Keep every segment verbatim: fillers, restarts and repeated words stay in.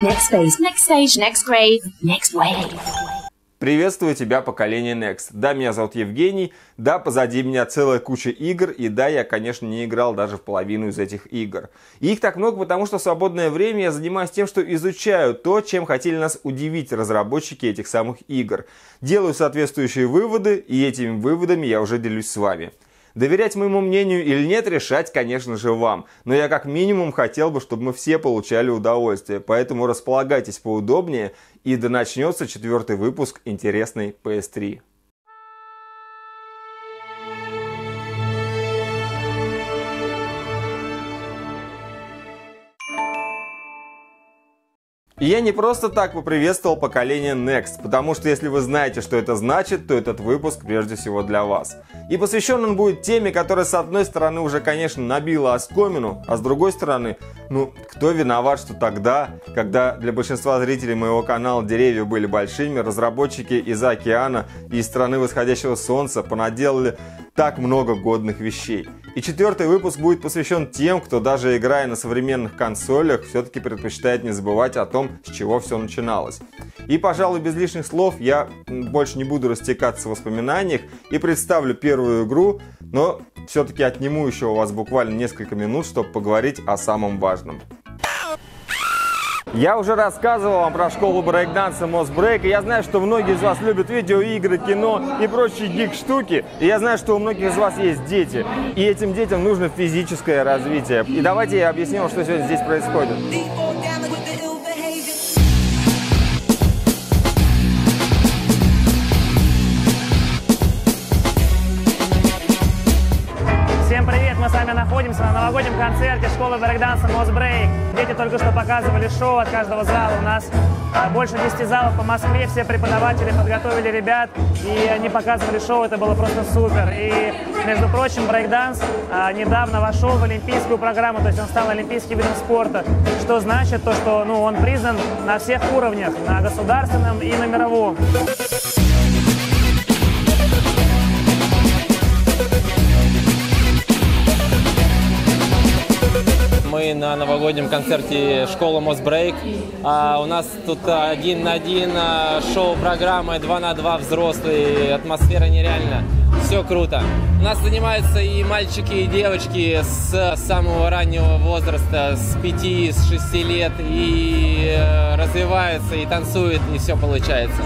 Next phase, next stage, next grave, next wave. Приветствую тебя, поколение Next. Да, меня зовут Евгений, да, позади меня целая куча игр, и да, я, конечно, не играл даже в половину из этих игр. И их так много, потому что в свободное время я занимаюсь тем, что изучаю то, чем хотели нас удивить разработчики этих самых игр. Делаю соответствующие выводы, и этими выводами я уже делюсь с вами. Доверять моему мнению или нет, решать, конечно же, вам. Но я как минимум хотел бы, чтобы мы все получали удовольствие. Поэтому располагайтесь поудобнее, и да начнется четвертый выпуск интересной пи эс три. И я не просто так поприветствовал поколение Next, потому что если вы знаете, что это значит, то этот выпуск прежде всего для вас. И посвящен он будет теме, которая с одной стороны уже, конечно, набила оскомину, а с другой стороны, ну, кто виноват, что тогда, когда для большинства зрителей моего канала деревья были большими, разработчики из-за океана и из страны восходящего солнца понаделали так много годных вещей. И четвертый выпуск будет посвящен тем, кто даже играя на современных консолях, все-таки предпочитает не забывать о том, с чего все начиналось. И, пожалуй, без лишних слов я больше не буду растекаться в воспоминаниях и представлю первую игру, но все-таки отниму еще у вас буквально несколько минут, чтобы поговорить о самом важном. Я уже рассказывал вам про школу брейкданса Мосбрейк, и я знаю, что многие из вас любят видеоигры, кино и прочие гик-штуки, и я знаю, что у многих из вас есть дети, и этим детям нужно физическое развитие. И давайте я объясню вам, что сегодня здесь происходит. Мы с вами находимся на новогоднем концерте школы брейкданса Мосбрейк. Дети только что показывали шоу от каждого зала. У нас больше десяти залов по Москве. Все преподаватели подготовили ребят, и они показывали шоу. Это было просто супер. И, между прочим, брейкданс недавно вошел в олимпийскую программу. То есть он стал олимпийским видом спорта. Что значит то, что ну, он признан на всех уровнях, на государственном и на мировом. Мы на новогоднем концерте «Школа Мосбрейк». А у нас тут один на один шоу-программа, два на два взрослые, атмосфера нереальна. Все круто. У нас занимаются и мальчики, и девочки с самого раннего возраста, с пяти, с шести лет, и развиваются, и танцуют, и все получается.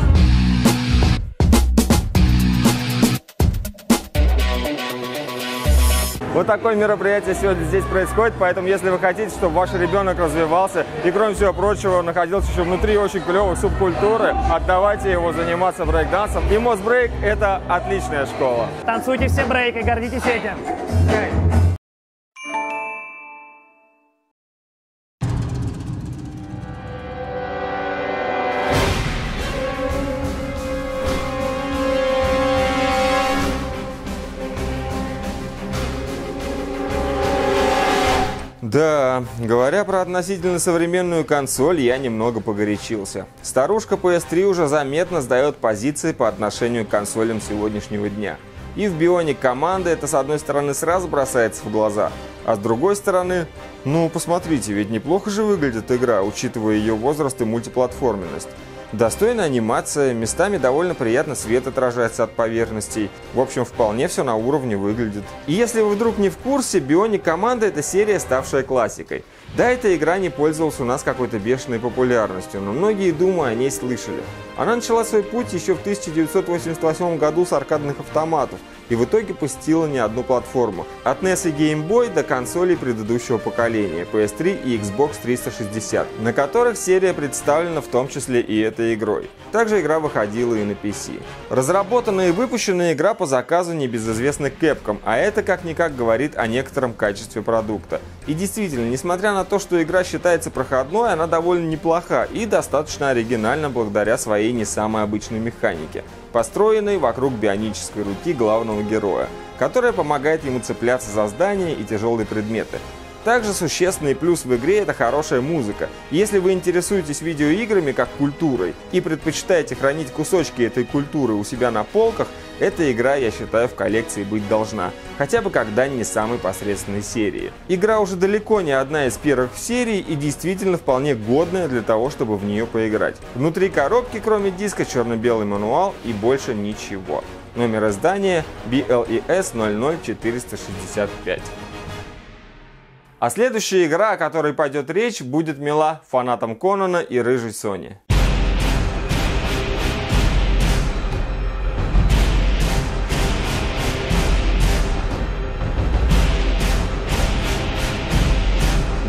Вот такое мероприятие сегодня здесь происходит, поэтому если вы хотите, чтобы ваш ребенок развивался и, кроме всего прочего, находился еще внутри очень клевой субкультуры, отдавайте его заниматься брейк-дансом. И Мосбрейк – это отличная школа. Танцуйте все брейк и гордитесь этим. Да, говоря про относительно современную консоль, я немного погорячился. Старушка пи эс три уже заметно сдает позиции по отношению к консолям сегодняшнего дня. И в Bionic команда это, с одной стороны, сразу бросается в глаза, а с другой стороны, ну посмотрите, ведь неплохо же выглядит игра, учитывая ее возраст и мультиплатформенность. Достойная анимация, местами довольно приятно свет отражается от поверхностей. В общем, вполне все на уровне выглядит. И если вы вдруг не в курсе, Bionic команда — это серия, ставшая классикой. Да, эта игра не пользовалась у нас какой-то бешеной популярностью, но многие, думаю, о ней слышали. Она начала свой путь еще в тысяча девятьсот восемьдесят восьмом году с аркадных автоматов и в итоге посетила не одну платформу. От Н E S и Game Boy до консолей предыдущего поколения пи эс три и Xbox триста шестьдесят, на которых серия представлена в том числе и этой игрой. Также игра выходила и на пи си. Разработана и выпущена игра по заказу небезызвестной Capcom, а это как-никак говорит о некотором качестве продукта. И действительно, несмотря на то, что игра считается проходной, она довольно неплоха и достаточно оригинальна благодаря своей не самой обычной механике, построенной вокруг бионической руки главного героя, которая помогает ему цепляться за здания и тяжелые предметы. Также существенный плюс в игре — это хорошая музыка. Если вы интересуетесь видеоиграми как культурой и предпочитаете хранить кусочки этой культуры у себя на полках, эта игра, я считаю, в коллекции быть должна, хотя бы как дань не самой посредственной серии. Игра уже далеко не одна из первых в серии и действительно вполне годная для того, чтобы в нее поиграть. Внутри коробки, кроме диска, черно-белый мануал и больше ничего. Номер издания би эл и эс ноль ноль четыреста шестьдесят пять. А следующая игра, о которой пойдет речь, будет мила фанатам Конана и рыжей Сони.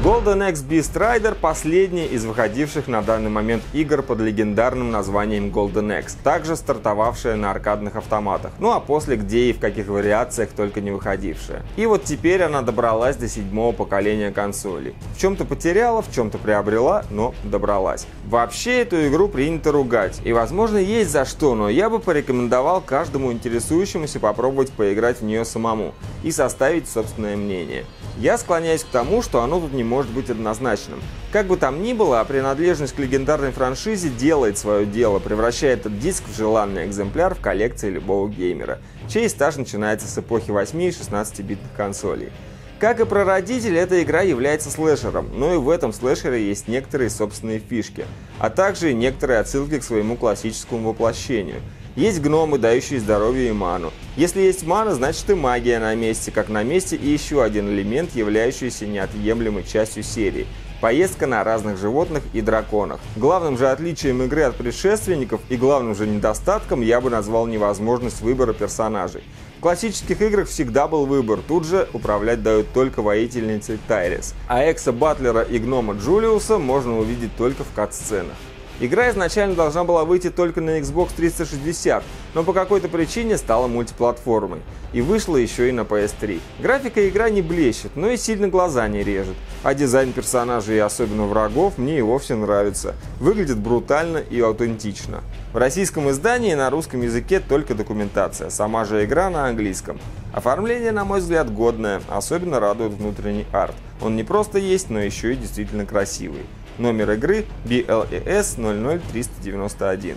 Golden Axe Beast Rider — последняя из выходивших на данный момент игр под легендарным названием Golden Axe, также стартовавшая на аркадных автоматах, ну а после где и в каких вариациях только не выходившая. И вот теперь она добралась до седьмого поколения консолей. В чем-то потеряла, в чем-то приобрела, но добралась. Вообще эту игру принято ругать, и возможно есть за что, но я бы порекомендовал каждому интересующемуся попробовать поиграть в нее самому и составить собственное мнение. Я склоняюсь к тому, что оно тут не может быть однозначным. Как бы там ни было, а принадлежность к легендарной франшизе делает свое дело, превращая этот диск в желанный экземпляр в коллекции любого геймера, чей стаж начинается с эпохи восьми и шестнадцатибитных консолей. Как и прародитель, эта игра является слэшером, но и в этом слэшере есть некоторые собственные фишки, а также и некоторые отсылки к своему классическому воплощению. Есть гномы, дающие здоровье и ману. Если есть мана, значит и магия на месте, как на месте и еще один элемент, являющийся неотъемлемой частью серии — поездка на разных животных и драконах. Главным же отличием игры от предшественников и главным же недостатком я бы назвал невозможность выбора персонажей. В классических играх всегда был выбор, тут же управлять дают только воительницы Тайрис, а Экса Батлера и гнома Джулиуса можно увидеть только в кат-сценах. Игра изначально должна была выйти только на Xbox триста шестьдесят, но по какой-то причине стала мультиплатформой и вышла еще и на пи эс три. Графика игра не блещет, но и сильно глаза не режет, а дизайн персонажей и особенно врагов мне и вовсе нравится. Выглядит брутально и аутентично. В российском издании на русском языке только документация, сама же игра на английском. Оформление, на мой взгляд, годное, особенно радует внутренний арт. Он не просто есть, но еще и действительно красивый. Номер игры би эл и эс ноль ноль триста девяносто один.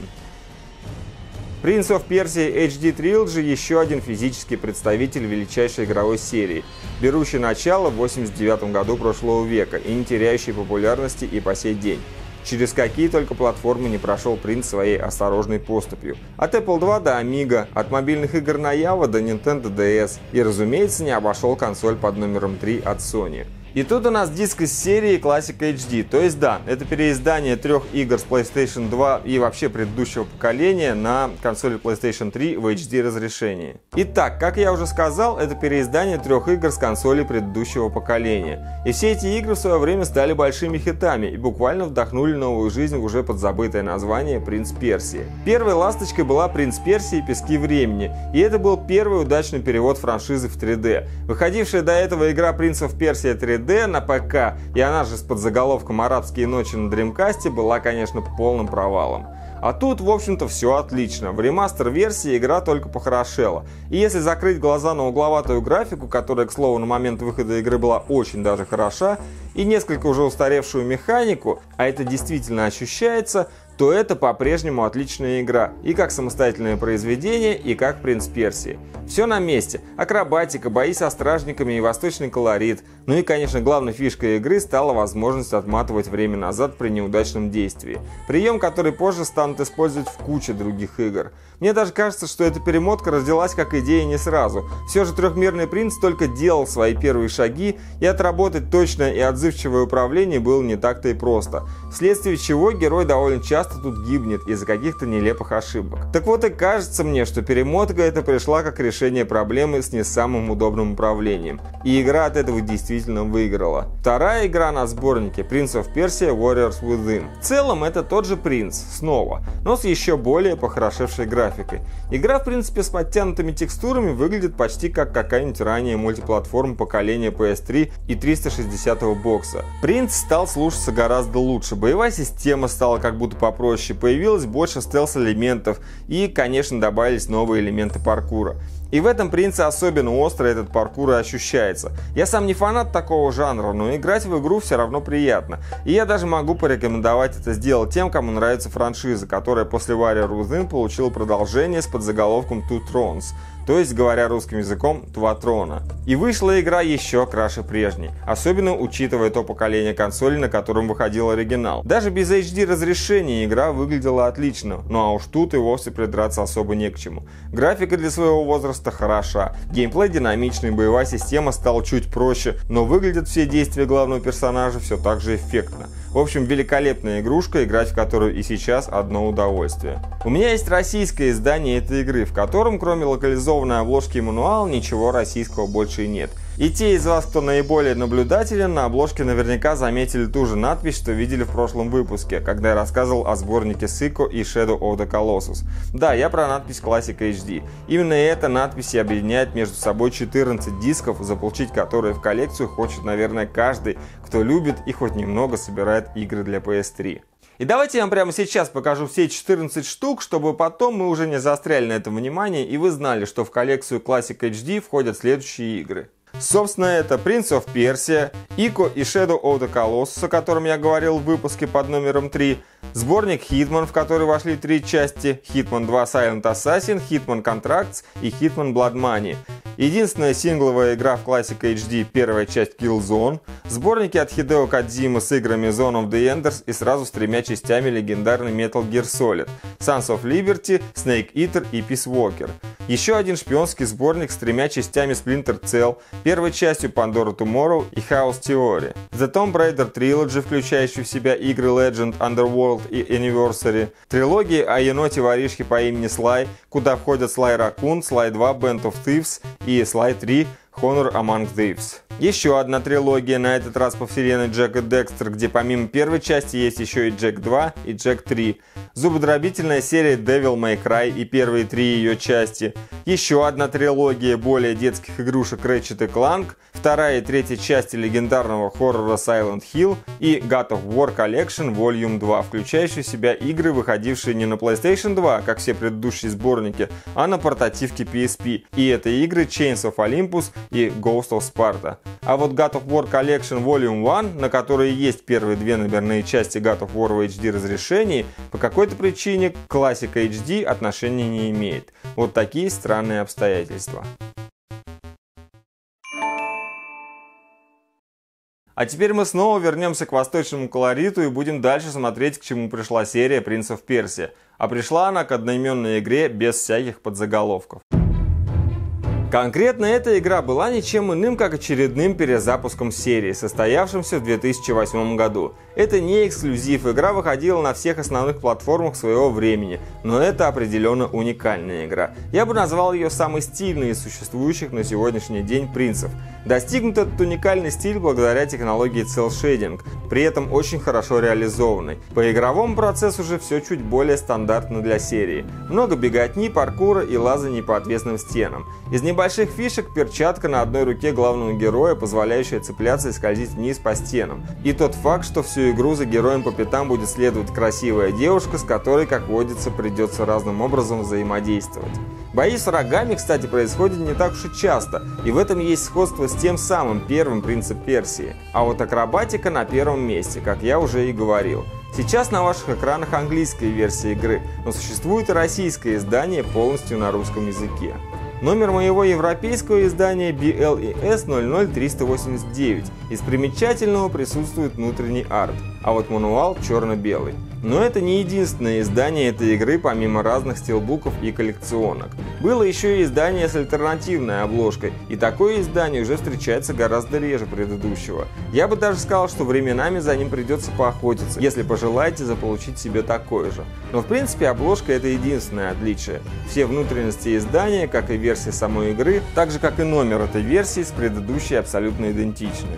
Prince of Persia эйч ди Trilogy — еще один физический представитель величайшей игровой серии, берущий начало в восемьдесят девятом году прошлого века и не теряющий популярности и по сей день. Через какие только платформы не прошел Принц своей осторожной поступью. От Apple два до Amiga, от мобильных игр на Java до Nintendo Ди Эс и, разумеется, не обошел консоль под номером три от Sony. И тут у нас диск из серии Classic эйч ди, то есть да, это переиздание трех игр с PlayStation два и вообще предыдущего поколения на консоли PlayStation три в эйч ди разрешении. Итак, как я уже сказал, это переиздание трех игр с консоли предыдущего поколения. И все эти игры в свое время стали большими хитами и буквально вдохнули новую жизнь в уже подзабытое название «Принц Персии». Первой ласточкой была «Принц Персии. Пески времени», и это был первый удачный перевод франшизы в три дэ. Выходившая до этого игра «Принц оф Персия три дэ» на ПК, и она же с подзаголовком «Арабские ночи» на Dreamcast была, конечно, полным провалом. А тут, в общем-то, все отлично. В ремастер-версии игра только похорошела. И если закрыть глаза на угловатую графику, которая, к слову, на момент выхода игры была очень даже хороша, и несколько уже устаревшую механику, а это действительно ощущается, то это по-прежнему отличная игра, и как самостоятельное произведение, и как «Принц Персии». Все на месте: акробатика, бои со стражниками и восточный колорит. Ну и, конечно, главной фишкой игры стала возможность отматывать время назад при неудачном действии. Прием, который позже станут использовать в куче других игр. Мне даже кажется, что эта перемотка родилась как идея не сразу. Все же трехмерный принц только делал свои первые шаги, и отработать точное и отзывчивое управление было не так-то и просто, вследствие чего герой довольно часто тут гибнет из-за каких-то нелепых ошибок. Так вот, и кажется мне, что перемотка эта пришла как решение проблемы с не самым удобным управлением, и игра от этого действительно выиграла. Вторая игра на сборнике — Prince of Persia Warriors Within. В целом это тот же принц, снова, но с еще более похорошевшей графикой. Игра, в принципе, с подтянутыми текстурами выглядит почти как какая-нибудь ранее мультиплатформа поколения пи эс три и триста шестидесятого бокса. Принц стал слушаться гораздо лучше, боевая система стала как будто по проще, появилось больше стелс-элементов и, конечно, добавились новые элементы паркура. И в этом «Принце» особенно остро этот паркур и ощущается. Я сам не фанат такого жанра, но играть в игру все равно приятно. И я даже могу порекомендовать это сделать тем, кому нравится франшиза, которая после Warrior Within получила продолжение с подзаголовком Two Thrones, то есть, говоря русским языком, «Два трона». И вышла игра еще краше прежней, особенно учитывая то поколение консолей, на котором выходил оригинал. Даже без эйч ди разрешения игра выглядела отлично, ну а уж тут и вовсе придраться особо не к чему. Графика для своего возраста хороша, геймплей динамичный, боевая система стала чуть проще, но выглядят все действия главного персонажа все так же эффектно. В общем, великолепная игрушка, играть в которую и сейчас одно удовольствие. У меня есть российское издание этой игры, в котором, кроме локализованной обложки и мануала, ничего российского больше и нет. И те из вас, кто наиболее наблюдателен, на обложке наверняка заметили ту же надпись, что видели в прошлом выпуске, когда я рассказывал о сборнике Сико и Shadow of the Colossus. Да, я про надпись Classic эйч ди. Именно эта надпись и объединяет между собой четырнадцать дисков, заполучить которые в коллекцию хочет, наверное, каждый, кто любит и хоть немного собирает игры для пи эс три. И давайте я вам прямо сейчас покажу все четырнадцать штук, чтобы потом мы уже не заостряли на этом внимание и вы знали, что в коллекцию Classic эйч ди входят следующие игры. Собственно, это Prince of Persia, Ico и Shadow of the Colossus, о котором я говорил в выпуске под номером три, сборник Hitman, в который вошли три части, Hitman два Silent Assassin, Hitman Contracts и Hitman Blood Money. Единственная сингловая игра в Classic эйч ди, первая часть Killzone, сборники от Хидео Кодзимы с играми Zone of the Enders и сразу с тремя частями легендарный Metal Gear Solid, Sons of Liberty, Snake Eater и Peace Walker. Еще один шпионский сборник с тремя частями Splinter Cell, первой частью Pandora Tomorrow и Chaos Theory, The Tomb Raider Trilogy, включающий в себя игры Legend, Underworld и Anniversary, трилогии о еноте-воришке по имени Слай, куда входят Sly Raccoon, Sly два, Band of Thieves и Sly три Honor Among Thieves. Еще одна трилогия, на этот раз по вселенной Джека Декстер, где помимо первой части есть еще и Джек два и Джек три. Зубодробительная серия Devil May Cry и первые три ее части. Еще одна трилогия более детских игрушек Ratchet и Clank, вторая и третья части легендарного хоррора Silent Hill и God of War Collection Volume два, включающая в себя игры, выходившие не на PlayStation два, как все предыдущие сборники, а на портативке пи эс пи. И это игры Chains of Olympus и Ghost of Sparta. А вот God of War Collection Volume один, на которой есть первые две номерные части God of War в эйч ди разрешении, по какой-то причине к Classic эйч ди отношения не имеет. Вот такие странные обстоятельства. А теперь мы снова вернемся к восточному колориту и будем дальше смотреть, к чему пришла серия Prince of Persia. А пришла она к одноименной игре без всяких подзаголовков. Конкретно эта игра была ничем иным, как очередным перезапуском серии, состоявшимся в две тысячи восьмом году. Это не эксклюзив, игра выходила на всех основных платформах своего времени, но это определенно уникальная игра. Я бы назвал ее самой стильной из существующих на сегодняшний день принцев. Достигнут этот уникальный стиль благодаря технологии cel-shading, при этом очень хорошо реализованный. По игровому процессу же все чуть более стандартно для серии. Много беготни, паркура и лазаний по отвесным стенам. Из небольших фишек перчатка на одной руке главного героя, позволяющая цепляться и скользить вниз по стенам. И тот факт, что всю игру за героем по пятам будет следовать красивая девушка, с которой, как водится, придется разным образом взаимодействовать. Бои с врагами, кстати, происходят не так уж и часто, и в этом есть сходство с тем самым первым «Принцем Персии». А вот акробатика на первом месте, как я уже и говорил. Сейчас на ваших экранах английская версия игры, но существует и российское издание полностью на русском языке. Номер моего европейского издания би эл и эс ноль ноль три восемь девять. Из примечательного присутствует внутренний арт, а вот мануал черно-белый. Но это не единственное издание этой игры помимо разных стилбуков и коллекционок. Было еще и издание с альтернативной обложкой, и такое издание уже встречается гораздо реже предыдущего. Я бы даже сказал, что временами за ним придется поохотиться, если пожелаете заполучить себе такое же. Но в принципе обложка — это единственное отличие. Все внутренности издания, как и версии самой игры, так же как и номер этой версии с предыдущей, абсолютно идентичны.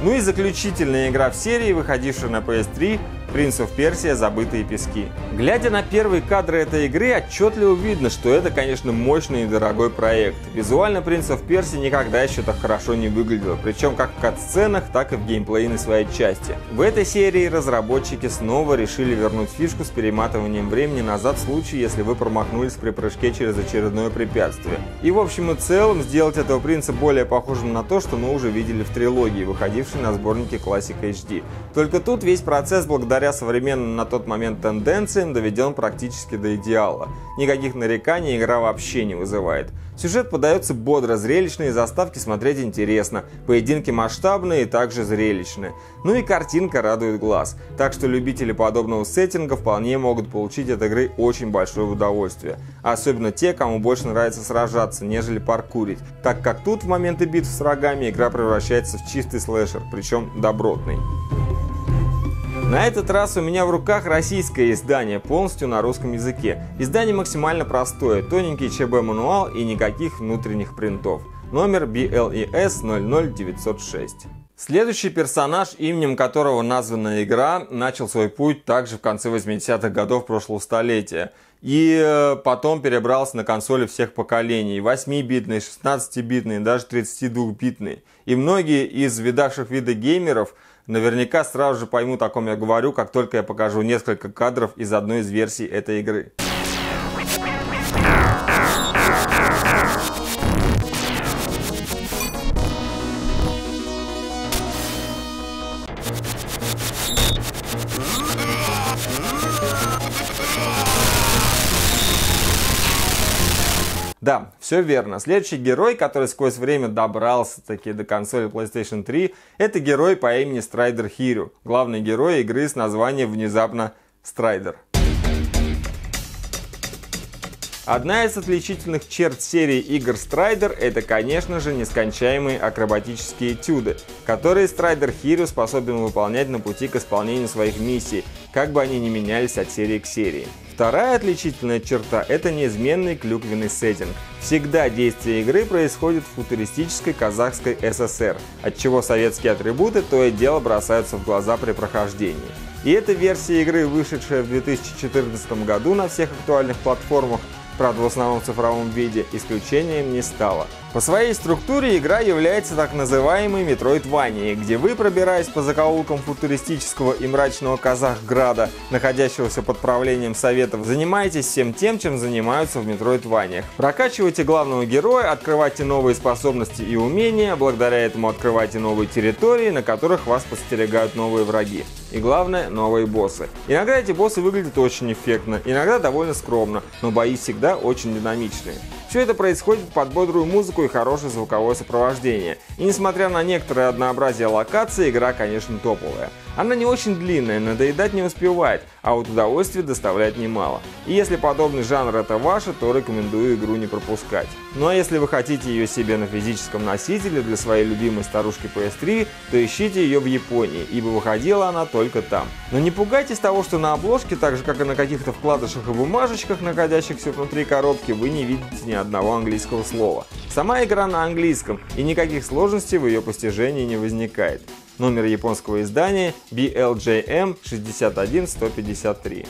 Ну и заключительная игра в серии, выходившая на пи эс три, Prince of Persia Забытые пески. Глядя на первые кадры этой игры, отчетливо видно, что это, конечно, мощный и дорогой проект. Визуально Prince of Persia никогда еще так хорошо не выглядело, причем как в кат-сценах, так и в геймплейной своей части. В этой серии разработчики снова решили вернуть фишку с перематыванием времени назад в случае, если вы промахнулись при прыжке через очередное препятствие. И в общем и целом сделать этого принца более похожим на то, что мы уже видели в трилогии, выходившей на сборнике Classic эйч ди. Только тут весь процесс, благодаря современным на тот момент тенденциям, доведен практически до идеала. Никаких нареканий игра вообще не вызывает. Сюжет подается бодро, зрелищные заставки смотреть интересно, поединки масштабные и также зрелищные. Ну и картинка радует глаз, так что любители подобного сеттинга вполне могут получить от игры очень большое удовольствие. Особенно те, кому больше нравится сражаться, нежели паркурить, так как тут в моменты битв с врагами игра превращается в чистый слэшер, причем добротный. На этот раз у меня в руках российское издание, полностью на русском языке. Издание максимально простое, тоненький ЧБ-мануал и никаких внутренних принтов. Номер би эл и эс ноль ноль девять ноль шесть. Следующий персонаж, именем которого названа игра, начал свой путь также в конце восьмидесятых годов прошлого столетия. И потом перебрался на консоли всех поколений, восьмибитные, шестнадцатибитные, даже тридцатидвухбитные. И многие из видавших виды геймеров наверняка сразу же поймут, о ком я говорю, как только я покажу несколько кадров из одной из версий этой игры. Да, все верно. Следующий герой, который сквозь время добрался-таки до консоли PlayStation три, это герой по имени Страйдер Хирю, главный герой игры с названием внезапно Страйдер. Одна из отличительных черт серии игр Strider — это, конечно же, нескончаемые акробатические этюды, которые Strider Hero способен выполнять на пути к исполнению своих миссий, как бы они ни менялись от серии к серии. Вторая отличительная черта — это неизменный клюквенный сеттинг. Всегда действие игры происходит в футуристической казахской ССР, отчего советские атрибуты то и дело бросаются в глаза при прохождении. И эта версия игры, вышедшая в две тысячи четырнадцатом году на всех актуальных платформах, правда, в основном в цифровом виде, исключением не стало. По своей структуре игра является так называемой метроидванией, где вы, пробираясь по закоулкам футуристического и мрачного Казахграда, находящегося под правлением советов, занимаетесь всем тем, чем занимаются в метроидваниях. Прокачиваете главного героя, открываете новые способности и умения, благодаря этому открываете новые территории, на которых вас подстерегают новые враги. И главное, новые боссы. Иногда эти боссы выглядят очень эффектно, иногда довольно скромно, но бои всегда очень динамичные. Все это происходит под бодрую музыку и хорошее звуковое сопровождение. И несмотря на некоторое однообразие локаций, игра, конечно, топовая. Она не очень длинная, надоедать не успевает, а вот удовольствие доставляет немало. И если подобный жанр это ваше, то рекомендую игру не пропускать. Ну а если вы хотите ее себе на физическом носителе для своей любимой старушки пи эс три, то ищите ее в Японии, ибо выходила она только там. Но не пугайтесь того, что на обложке, так же как и на каких-то вкладышах и бумажечках, находящихся внутри коробки, вы не видите ни одного английского слова. Сама игра на английском, и никаких сложностей в ее постижении не возникает. Номер японского издания би эл джей эм шесть один один пять три.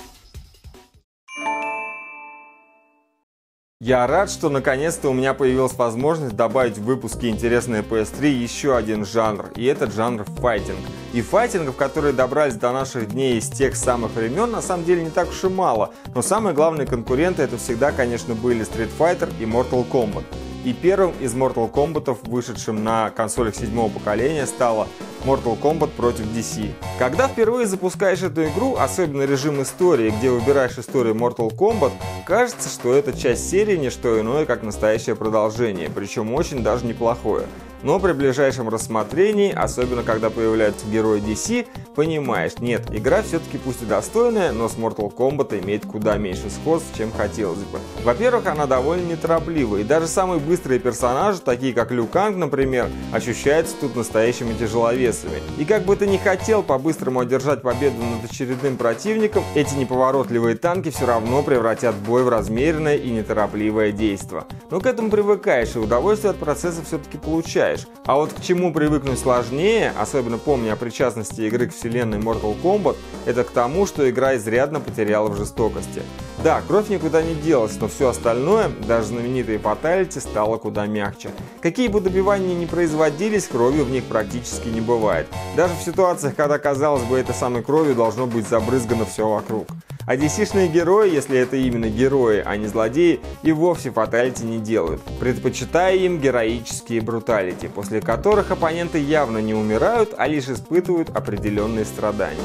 Я рад, что наконец-то у меня появилась возможность добавить в выпуски интересные пи эс три еще один жанр, и этот жанр файтинг. И файтингов, которые добрались до наших дней из тех самых времен, на самом деле не так уж и мало, но самые главные конкуренты это всегда, конечно, были Street Fighter и Mortal Kombat. И первым из Mortal Kombat'ов, вышедшим на консолях седьмого поколения, стала Mortal Kombat против ди си. Когда впервые запускаешь эту игру, особенно режим истории, где выбираешь историю Mortal Kombat, кажется, что эта часть серии не что иное, как настоящее продолжение, причем очень даже неплохое. Но при ближайшем рассмотрении, особенно когда появляются герои ди си, понимаешь, нет, игра все-таки пусть и достойная, но с Mortal Kombat имеет куда меньше сходств, чем хотелось бы. Во-первых, она довольно нетороплива, и даже самые быстрые персонажи, такие как Лю Канг, например, ощущаются тут настоящими тяжеловесами. И как бы ты ни хотел по-быстрому одержать победу над очередным противником, эти неповоротливые танки все равно превратят бой в размеренное и неторопливое действо. Но к этому привыкаешь, и удовольствие от процесса все-таки получаешь. А вот к чему привыкнуть сложнее, особенно помня о причастности игры к вселенной Mortal Kombat, Это к тому, что игра изрядно потеряла в жестокости. Да, кровь никуда не делась, но все остальное, даже знаменитые фаталити, стало куда мягче. Какие бы добивания ни производились, кровью в них практически не бывает. Даже в ситуациях, когда, казалось бы, этой самой кровью должно быть забрызгано все вокруг. А ди си-шные герои, если это именно герои, а не злодеи, и вовсе фаталити не делают, предпочитая им героические бруталити, после которых оппоненты явно не умирают, а лишь испытывают определенные страдания.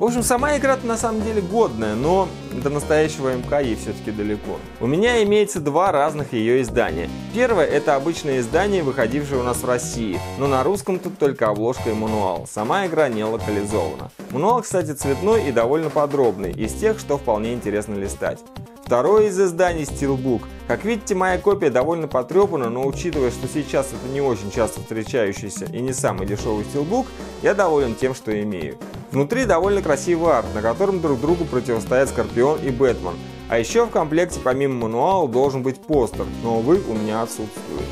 В общем, сама игра-то на самом деле годная, но до настоящего МК ей все-таки далеко. У меня имеется два разных ее издания. Первое — это обычное издание, выходившее у нас в России, но на русском тут только обложка и мануал. Сама игра не локализована. Мануал, кстати, цветной и довольно подробный, из тех, что вполне интересно листать. Второе из изданий — Steelbook. Как видите, моя копия довольно потрепана, но учитывая, что сейчас это не очень часто встречающийся и не самый дешевый Steelbook, я доволен тем, что имею. Внутри довольно красивый арт, на котором друг другу противостоят Скорпион и Бэтмен. А еще в комплекте помимо мануала должен быть постер, но, увы, у меня отсутствует.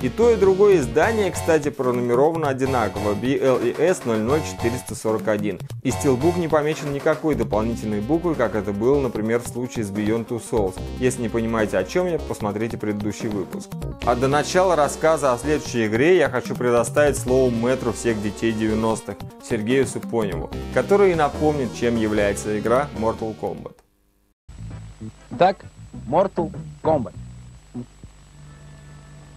И то, и другое издание, кстати, пронумеровано одинаково би эл и эс ноль ноль четыре четыре один, и Steelbook не помечен никакой дополнительной буквой, как это было, например, в случае с Beyond Two Souls. Если не понимаете, о чем я, посмотрите предыдущий выпуск. А до начала рассказа о следующей игре я хочу предоставить слово мэтру всех детей девяностых, Сергею Супоневу, который и напомнит, чем является игра Mortal Kombat. Так, Mortal Kombat.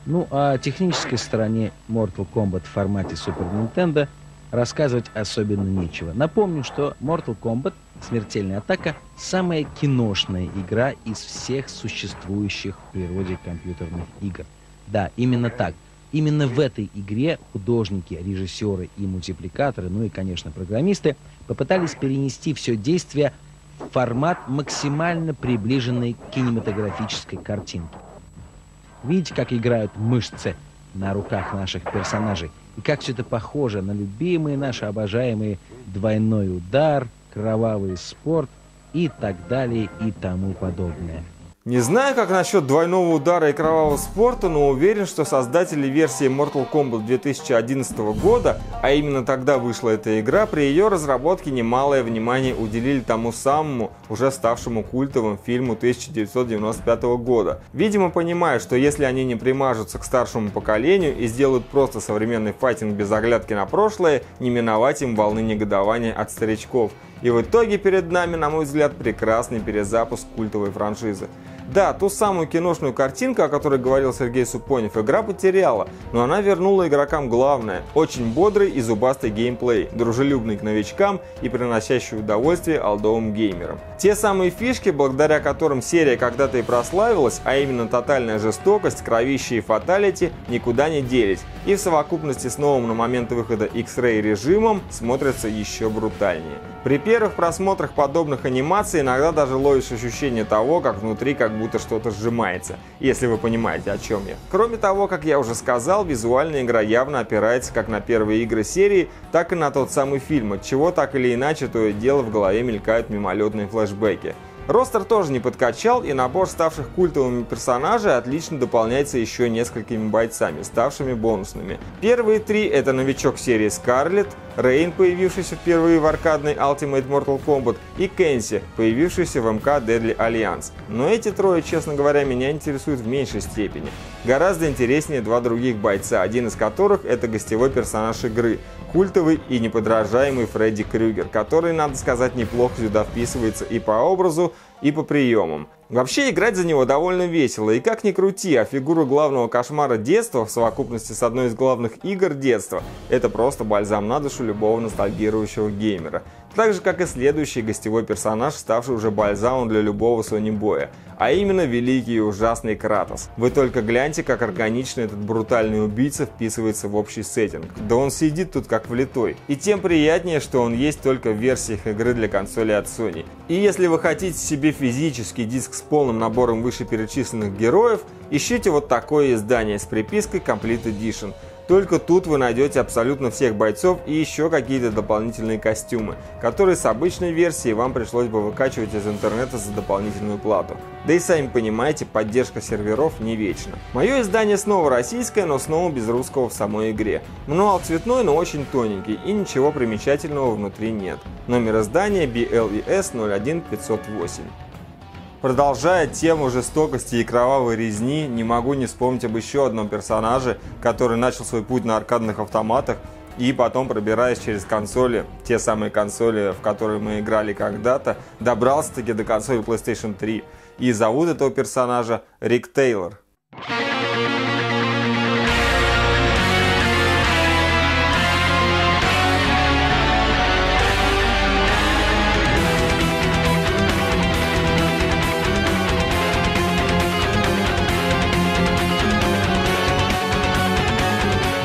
Ну, о технической стороне Mortal Kombat в формате Super Nintendo рассказывать особенно нечего. Напомню, что Mortal Kombat «Смертельная атака» — самая киношная игра из всех существующих в природе компьютерных игр. Да, именно так. Именно в этой игре художники, режиссеры и мультипликаторы, ну и, конечно, программисты, попытались перенести все действие в формат, максимально приближенный к кинематографической картинке. Видите, как играют мышцы на руках наших персонажей? И как все это похоже на любимые наши обожаемые «Двойной удар», «Кровавый спорт» и так далее и тому подобное. Не знаю, как насчет «Двойного удара» и «Кровавого спорта», но уверен, что создатели версии Mortal Kombat две тысячи одиннадцатого года, а именно тогда вышла эта игра, при ее разработке немалое внимание уделили тому самому, уже ставшему культовым фильму тысяча девятьсот девяносто пятого года. Видимо, понимая, что если они не примажутся к старшему поколению и сделают просто современный файтинг без оглядки на прошлое, не миновать им волны негодования от старичков. И в итоге перед нами, на мой взгляд, прекрасный перезапуск культовой франшизы. Да, ту самую киношную картинку, о которой говорил Сергей Супонев, игра потеряла, но она вернула игрокам главное – очень бодрый и зубастый геймплей, дружелюбный к новичкам и приносящий удовольствие олдовым геймерам. Те самые фишки, благодаря которым серия когда-то и прославилась, а именно тотальная жестокость, кровище и фаталити, никуда не делись, и в совокупности с новым на момент выхода X-Ray режимом смотрятся еще брутальнее. При первых просмотрах подобных анимаций иногда даже ловишь ощущение того, как внутри как будто что-то сжимается, если вы понимаете, о чем я. Кроме того, как я уже сказал, визуальная игра явно опирается как на первые игры серии, так и на тот самый фильм, от чего так или иначе то и дело в голове мелькают мимолетные флешбеки. Ростер тоже не подкачал, и набор ставших культовыми персонажей отлично дополняется еще несколькими бойцами, ставшими бонусными. Первые три — это новичок серии Скарлетт, Рейн, появившийся впервые в аркадной Ultimate Mortal Kombat, и Кэнси, появившийся в эм ка Deadly Alliance. Но эти трое, честно говоря, меня интересуют в меньшей степени. Гораздо интереснее два других бойца, один из которых — это гостевой персонаж игры, культовый и неподражаемый Фредди Крюгер, который, надо сказать, неплохо сюда вписывается и по образу, и по приемам. Вообще, играть за него довольно весело, и как ни крути, а фигура главного кошмара детства в совокупности с одной из главных игр детства — это просто бальзам на душу любого ностальгирующего геймера. Так же, как и следующий гостевой персонаж, ставший уже бальзамом для любого сонибоя, а именно великий и ужасный Кратос. Вы только гляньте, как органично этот брутальный убийца вписывается в общий сеттинг. Да он сидит тут как влитой. И тем приятнее, что он есть только в версиях игры для консолей от Sony. И если вы хотите себе физический диск с полным набором вышеперечисленных героев, ищите вот такое издание с припиской Complete Edition. Только тут вы найдете абсолютно всех бойцов и еще какие-то дополнительные костюмы, которые с обычной версии вам пришлось бы выкачивать из интернета за дополнительную плату. Да и сами понимаете, поддержка серверов не вечна. Мое издание снова российское, но снова без русского в самой игре. Мануал цветной, но очень тоненький и ничего примечательного внутри нет. Номер издания би эл и эс ноль один пятьсот восемь. Продолжая тему жестокости и кровавой резни, не могу не вспомнить об еще одном персонаже, который начал свой путь на аркадных автоматах и потом, пробираясь через консоли, те самые консоли, в которые мы играли когда-то, добрался-таки до консоли плейстейшн три. И зовут этого персонажа Рик Тейлор.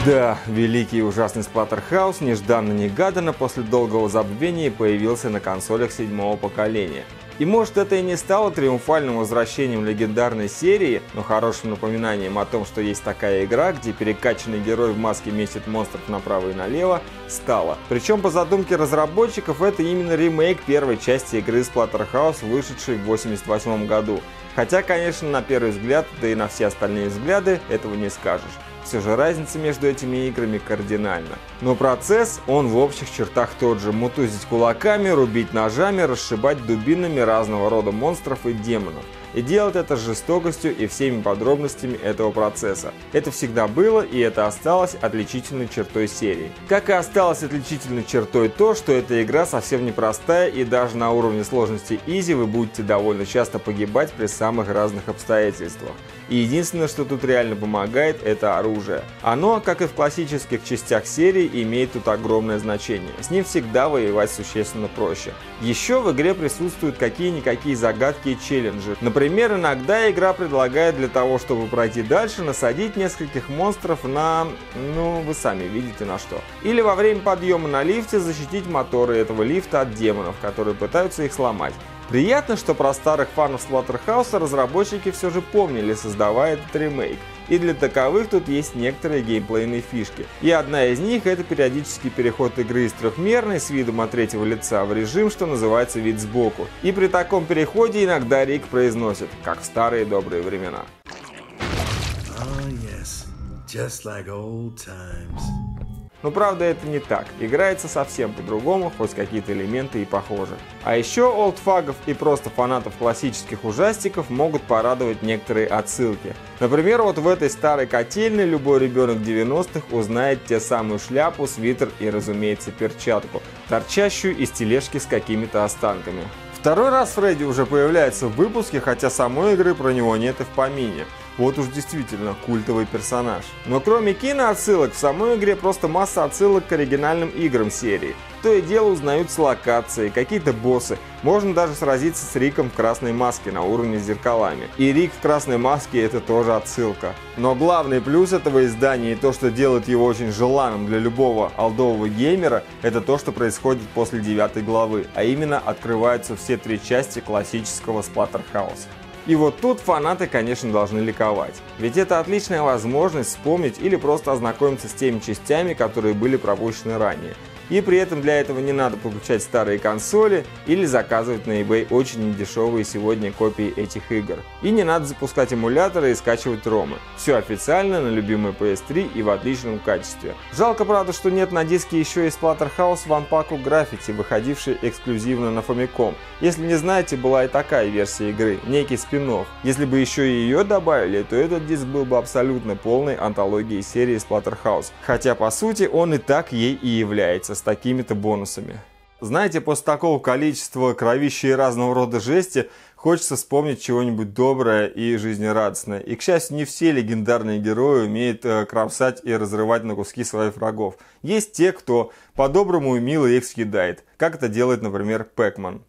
Да, великий и ужасный Splatterhouse нежданно-негаданно после долгого забвения появился на консолях седьмого поколения. И может это и не стало триумфальным возвращением легендарной серии, но хорошим напоминанием о том, что есть такая игра, где перекачанный герой в маске месит монстров направо и налево, стало. Причем по задумке разработчиков это именно ремейк первой части игры Splatterhouse, вышедшей в восемьдесят восьмом году. Хотя, конечно, на первый взгляд, да и на все остальные взгляды этого не скажешь. Все же разница между этими играми кардинальна. Но процесс, он в общих чертах тот же. Мутузить кулаками, рубить ножами, расшибать дубинами разного рода монстров и демонов. И делать это с жестокостью и всеми подробностями этого процесса. Это всегда было, и это осталось отличительной чертой серии. Как и осталось отличительной чертой то, что эта игра совсем непростая, и даже на уровне сложности изи вы будете довольно часто погибать при самых разных обстоятельствах. И единственное, что тут реально помогает, это оружие. Оно, как и в классических частях серии, имеет тут огромное значение. С ним всегда воевать существенно проще. Еще в игре присутствуют какие-никакие загадки и челленджи. Например, иногда игра предлагает для того, чтобы пройти дальше, насадить нескольких монстров на... ну, вы сами видите на что. Или во время подъема на лифте защитить моторы этого лифта от демонов, которые пытаются их сломать. Приятно, что про старых фанов Splatterhouse разработчики все же помнили, создавая этот ремейк. И для таковых тут есть некоторые геймплейные фишки. И одна из них — это периодический переход игры из трехмерной с видом от третьего лица в режим, что называется, вид сбоку. И при таком переходе иногда Рик произносит, как в старые добрые времена. Oh, yes. Just like old times. Но правда это не так, играется совсем по-другому, хоть какие-то элементы и похожи. А еще олдфагов и просто фанатов классических ужастиков могут порадовать некоторые отсылки. Например, вот в этой старой котельной любой ребенок девяностых узнает те самую шляпу, свитер и, разумеется, перчатку, торчащую из тележки с какими-то останками. Второй раз Фредди уже появляется в выпуске, хотя самой игры про него нет и в помине. Вот уж действительно культовый персонаж. Но кроме киноотсылок, в самой игре просто масса отсылок к оригинальным играм серии. То и дело узнаются локации, какие-то боссы. Можно даже сразиться с Риком в красной маске на уровне с зеркалами. И Рик в красной маске — это тоже отсылка. Но главный плюс этого издания и то, что делает его очень желанным для любого олдового геймера, это то, что происходит после девятой главы. А именно, открываются все три части классического Splatterhouse. И вот тут фанаты, конечно, должны ликовать. Ведь это отличная возможность вспомнить или просто ознакомиться с теми частями, которые были пропущены ранее. И при этом для этого не надо получать старые консоли или заказывать на eBay очень недешевые сегодня копии этих игр. И не надо запускать эмуляторы и скачивать ромы. Все официально на любимой пи эс три и в отличном качестве. Жалко, правда, что нет на диске еще и Splatterhouse One Pack Graffiti, выходивший эксклюзивно на Famicom. Если не знаете, была и такая версия игры, некий спин-офф. Если бы еще и ее добавили, то этот диск был бы абсолютно полной антологией серии Splatterhouse. Хотя, по сути, он и так ей и является, с такими-то бонусами. Знаете, после такого количества кровища и разного рода жести хочется вспомнить чего-нибудь доброе и жизнерадостное. И, к счастью, не все легендарные герои умеют э, кромсать и разрывать на куски своих врагов. Есть те, кто по-доброму и мило их съедает, как это делает, например, Pac-Man.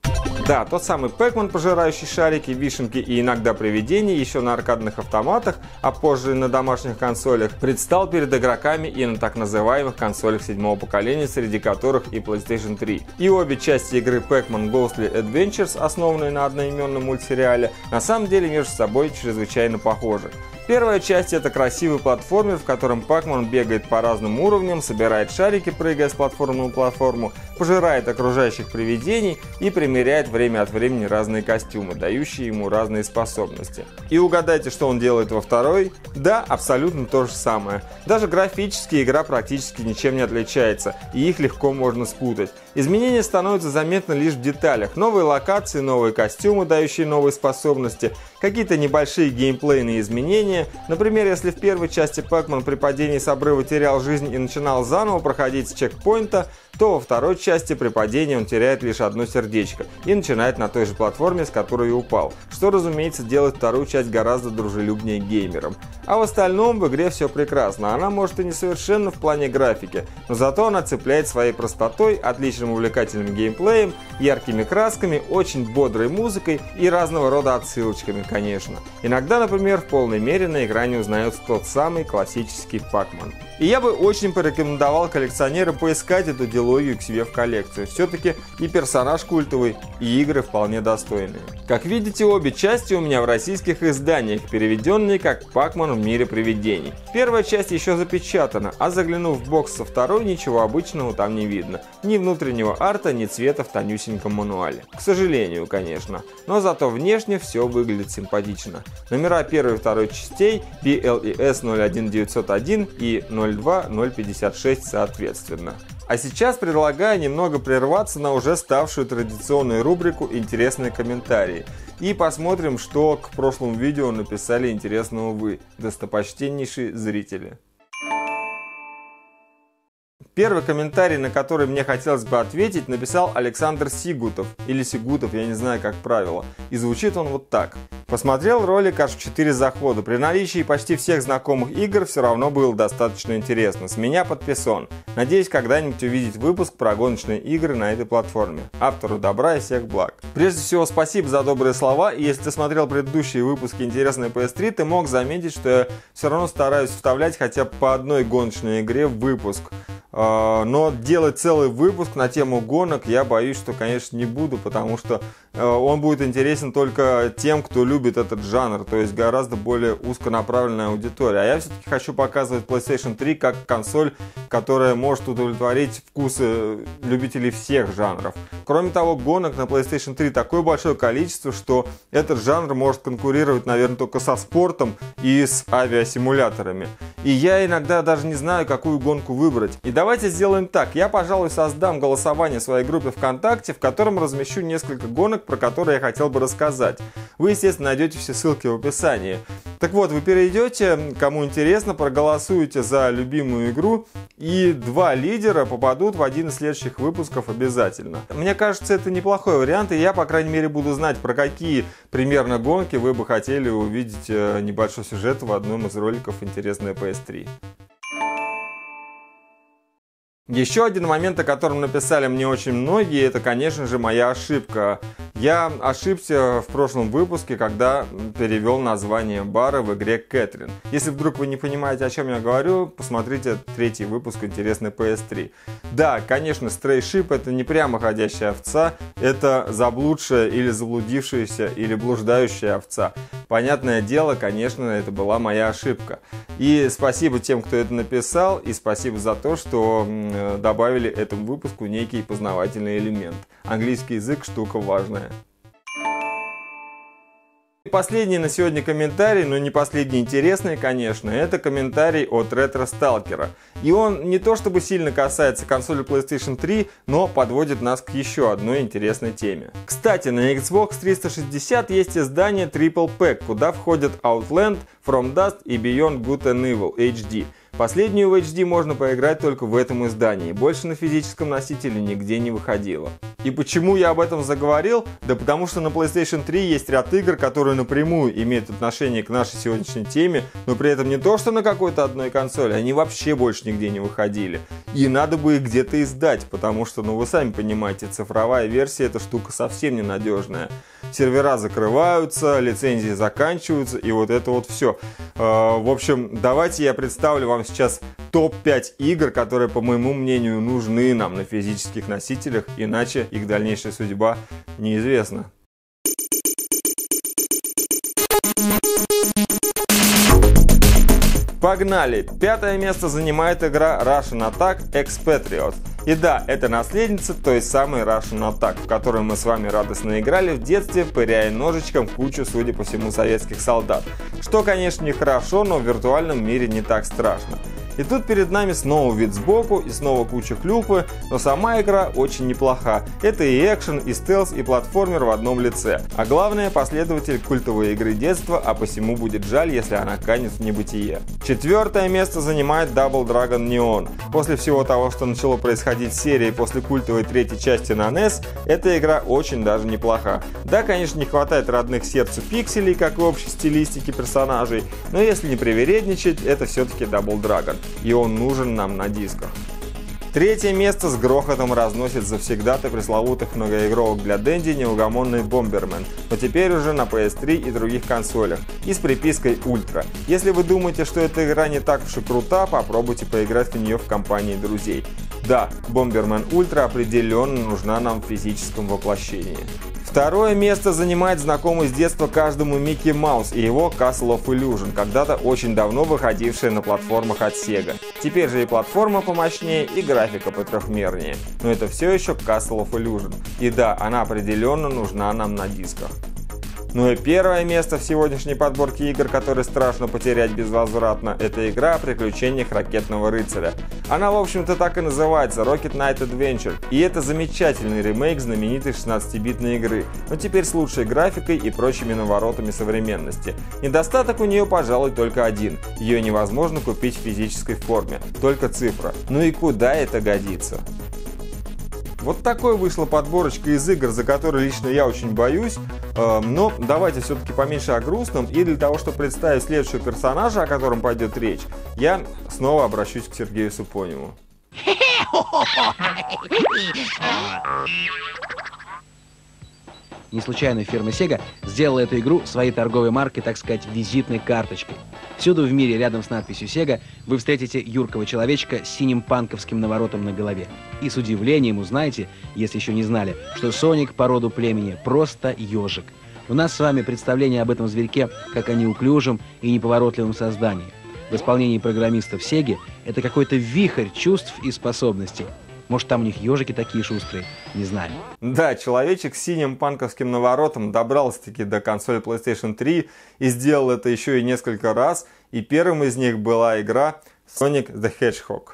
Да, тот самый Pac-Man, пожирающий шарики, вишенки и иногда привидения, еще на аркадных автоматах, а позже и на домашних консолях, предстал перед игроками и на так называемых консолях седьмого поколения, среди которых и плейстейшн три. И обе части игры Pac-Man Ghostly Adventures, основанные на одноименном мультсериале, на самом деле между собой чрезвычайно похожи. Первая часть — это красивый платформер, в котором Пакман бегает по разным уровням, собирает шарики, прыгая с платформы на платформу, пожирает окружающих привидений и примеряет время от времени разные костюмы, дающие ему разные способности. И угадайте, что он делает во второй? Да, абсолютно то же самое. Даже графически игра практически ничем не отличается, и их легко можно спутать. Изменения становятся заметны лишь в деталях. Новые локации, новые костюмы, дающие новые способности, какие-то небольшие геймплейные изменения. Например, если в первой части Пэкман при падении с обрыва терял жизнь и начинал заново проходить с чекпоинта, то во второй части при падении он теряет лишь одно сердечко и начинает на той же платформе, с которой и упал, что, разумеется, делает вторую часть гораздо дружелюбнее геймерам. А в остальном в игре все прекрасно, она может и несовершенна в плане графики, но зато она цепляет своей простотой, отличным увлекательным геймплеем, яркими красками, очень бодрой музыкой и разного рода отсылочками, конечно. Иногда, например, в полной мере на экране узнается тот самый классический Пакман. И я бы очень порекомендовал коллекционерам поискать эту дилогию к себе в коллекцию. Все-таки и персонаж культовый, и игры вполне достойные. Как видите, обе части у меня в российских изданиях, переведенные как «Пакман в мире привидений». Первая часть еще запечатана, а заглянув в бокс со второй, ничего обычного там не видно. Ни внутреннего арта, ни цвета в тонюсеньком мануале. К сожалению, конечно. Но зато внешне все выглядит симпатично. Номера первой и второй частей пи эл и эс ноль один девятьсот один и ноль два ноль пятьдесят шесть соответственно. А сейчас предлагаю немного прерваться на уже ставшую традиционную рубрику «Интересные комментарии» и посмотрим, что к прошлому видео написали интересного вы, достопочтеннейшие зрители. Первый комментарий, на который мне хотелось бы ответить, написал Александр Сигутов, или Сигутов, я не знаю, как правило, и звучит он вот так. Посмотрел ролик аж в четыре захода, при наличии почти всех знакомых игр все равно было достаточно интересно, с меня подписан. Надеюсь когда-нибудь увидеть выпуск про гоночные игры на этой платформе. Автору добра и всех благ. Прежде всего спасибо за добрые слова, и если ты смотрел предыдущие выпуски «Интересной пи эс три», ты мог заметить, что я все равно стараюсь вставлять хотя бы по одной гоночной игре в выпуск. Но делать целый выпуск на тему гонок я боюсь, что, конечно, не буду, потому что он будет интересен только тем, кто любит этот жанр, то есть гораздо более узконаправленная аудитория. А я все-таки хочу показывать плейстейшн три как консоль, которая может удовлетворить вкусы любителей всех жанров. Кроме того, гонок на плейстейшн три такое большое количество, что этот жанр может конкурировать, наверное, только со спортом и с авиасимуляторами. И я иногда даже не знаю, какую гонку выбрать. И давайте сделаем так. Я, пожалуй, создам голосование в своей группе ВКонтакте, в котором размещу несколько гонок, про которые я хотел бы рассказать. Вы, естественно, найдете все ссылки в описании. Так вот, вы перейдете, кому интересно, проголосуете за любимую игру, и два лидера попадут в один из следующих выпусков обязательно. Мне кажется, это неплохой вариант, и я, по крайней мере, буду знать, про какие примерно гонки вы бы хотели увидеть небольшой сюжет в одном из роликов «Интересная пи эс три». Еще один момент, о котором написали мне очень многие, это, конечно же, моя ошибка. Я ошибся в прошлом выпуске, когда перевел название бара в игре Кэтрин. Если вдруг вы не понимаете, о чем я говорю, посмотрите третий выпуск «Интересной пи эс три». Да, конечно, стрейшип — это не прямо ходящая овца, это заблудшая или заблудившаяся или блуждающая овца. Понятное дело, конечно, это была моя ошибка. И спасибо тем, кто это написал, и спасибо за то, что добавили этому выпуску некий познавательный элемент. Английский язык — штука важная. Последний на сегодня комментарий, но не последний интересный, конечно, это комментарий от Ретро Сталкера. И он не то чтобы сильно касается консоли плейстейшн три, но подводит нас к еще одной интересной теме. Кстати, на Xbox триста шестьдесят есть издание Triple Pack, куда входят Outland, From Dust и Beyond Good and Evil эйч ди. Последнюю в эйч ди можно поиграть только в этом издании, больше на физическом носителе нигде не выходило. И почему я об этом заговорил? Да потому что на плейстейшн три есть ряд игр, которые напрямую имеют отношение к нашей сегодняшней теме, но при этом не то, что на какой-то одной консоли, они вообще больше нигде не выходили. И надо бы их где-то издать, потому что, ну вы сами понимаете, цифровая версия — это штука совсем ненадежная. Сервера закрываются, лицензии заканчиваются и вот это вот все. В общем, давайте я представлю вам сейчас топ пять игр, которые, по моему мнению, нужны нам на физических носителях, иначе их дальнейшая судьба неизвестна. Погнали! Пятое место занимает игра Russian Attack Expatriot. И да, это наследница той самой Russian Attack, в которую мы с вами радостно играли в детстве, пыряя ножичком кучу, судя по всему, советских солдат. Что, конечно, нехорошо, но в виртуальном мире не так страшно. И тут перед нами снова вид сбоку и снова куча клюквы, но сама игра очень неплоха. Это и экшен, и стелс, и платформер в одном лице. А главное, последователь культовой игры детства, а посему будет жаль, если она канет в небытие. Четвертое место занимает Double Dragon Neon. После всего того, что начало происходить с серией после культовой третьей части на эн и эс, эта игра очень даже неплоха. Да, конечно, не хватает родных сердцу пикселей, как и общей стилистики персонажей, но если не привередничать, это все-таки Double Dragon. И он нужен нам на дисках. Третье место с грохотом разносит завсегдаты пресловутых многоигровок для Денди неугомонный Бомбермен, но теперь уже на пи эс три и других консолях, и с припиской Ультра. Если вы думаете, что эта игра не так уж и крута, попробуйте поиграть в нее в компании друзей. Да, Бомбермен Ультра определенно нужна нам в физическом воплощении. Второе место занимает знакомый с детства каждому Микки Маус и его Castle of Illusion, когда-то очень давно выходившая на платформах от Sega. Теперь же и платформа помощнее, и графика потрехмернее. Но это все еще Castle of Illusion. И да, она определенно нужна нам на дисках. Ну и первое место в сегодняшней подборке игр, которые страшно потерять безвозвратно, это игра о приключениях ракетного рыцаря. Она, в общем-то, так и называется — Rocket Knight Adventure, и это замечательный ремейк знаменитой шестнадцатибитной игры, но теперь с лучшей графикой и прочими наворотами современности. Недостаток у нее, пожалуй, только один — ее невозможно купить в физической форме, только цифра. Ну и куда это годится? Вот такой вышла подборочка из игр, за которые лично я очень боюсь. Но давайте все-таки поменьше о грустном, и для того, чтобы представить следующего персонажа, о котором пойдет речь, я снова обращусь к Сергею Супоневу. Не случайно фирма Sega сделала эту игру своей торговой маркой, так сказать, визитной карточкой. Всюду в мире рядом с надписью Sega вы встретите юркого человечка с синим панковским наворотом на голове. И с удивлением узнаете, если еще не знали, что Соник по роду племени просто ежик. У нас с вами представление об этом зверьке как о неуклюжем и неповоротливом создании. В исполнении программистов Sega это какой-то вихрь чувств и способностей. Может, там у них ежики такие шустрые, не знаю. Да, человечек с синим панковским наворотом добрался-таки до консоли PlayStation три и сделал это еще и несколько раз. И первым из них была игра Sonic the Hedgehog.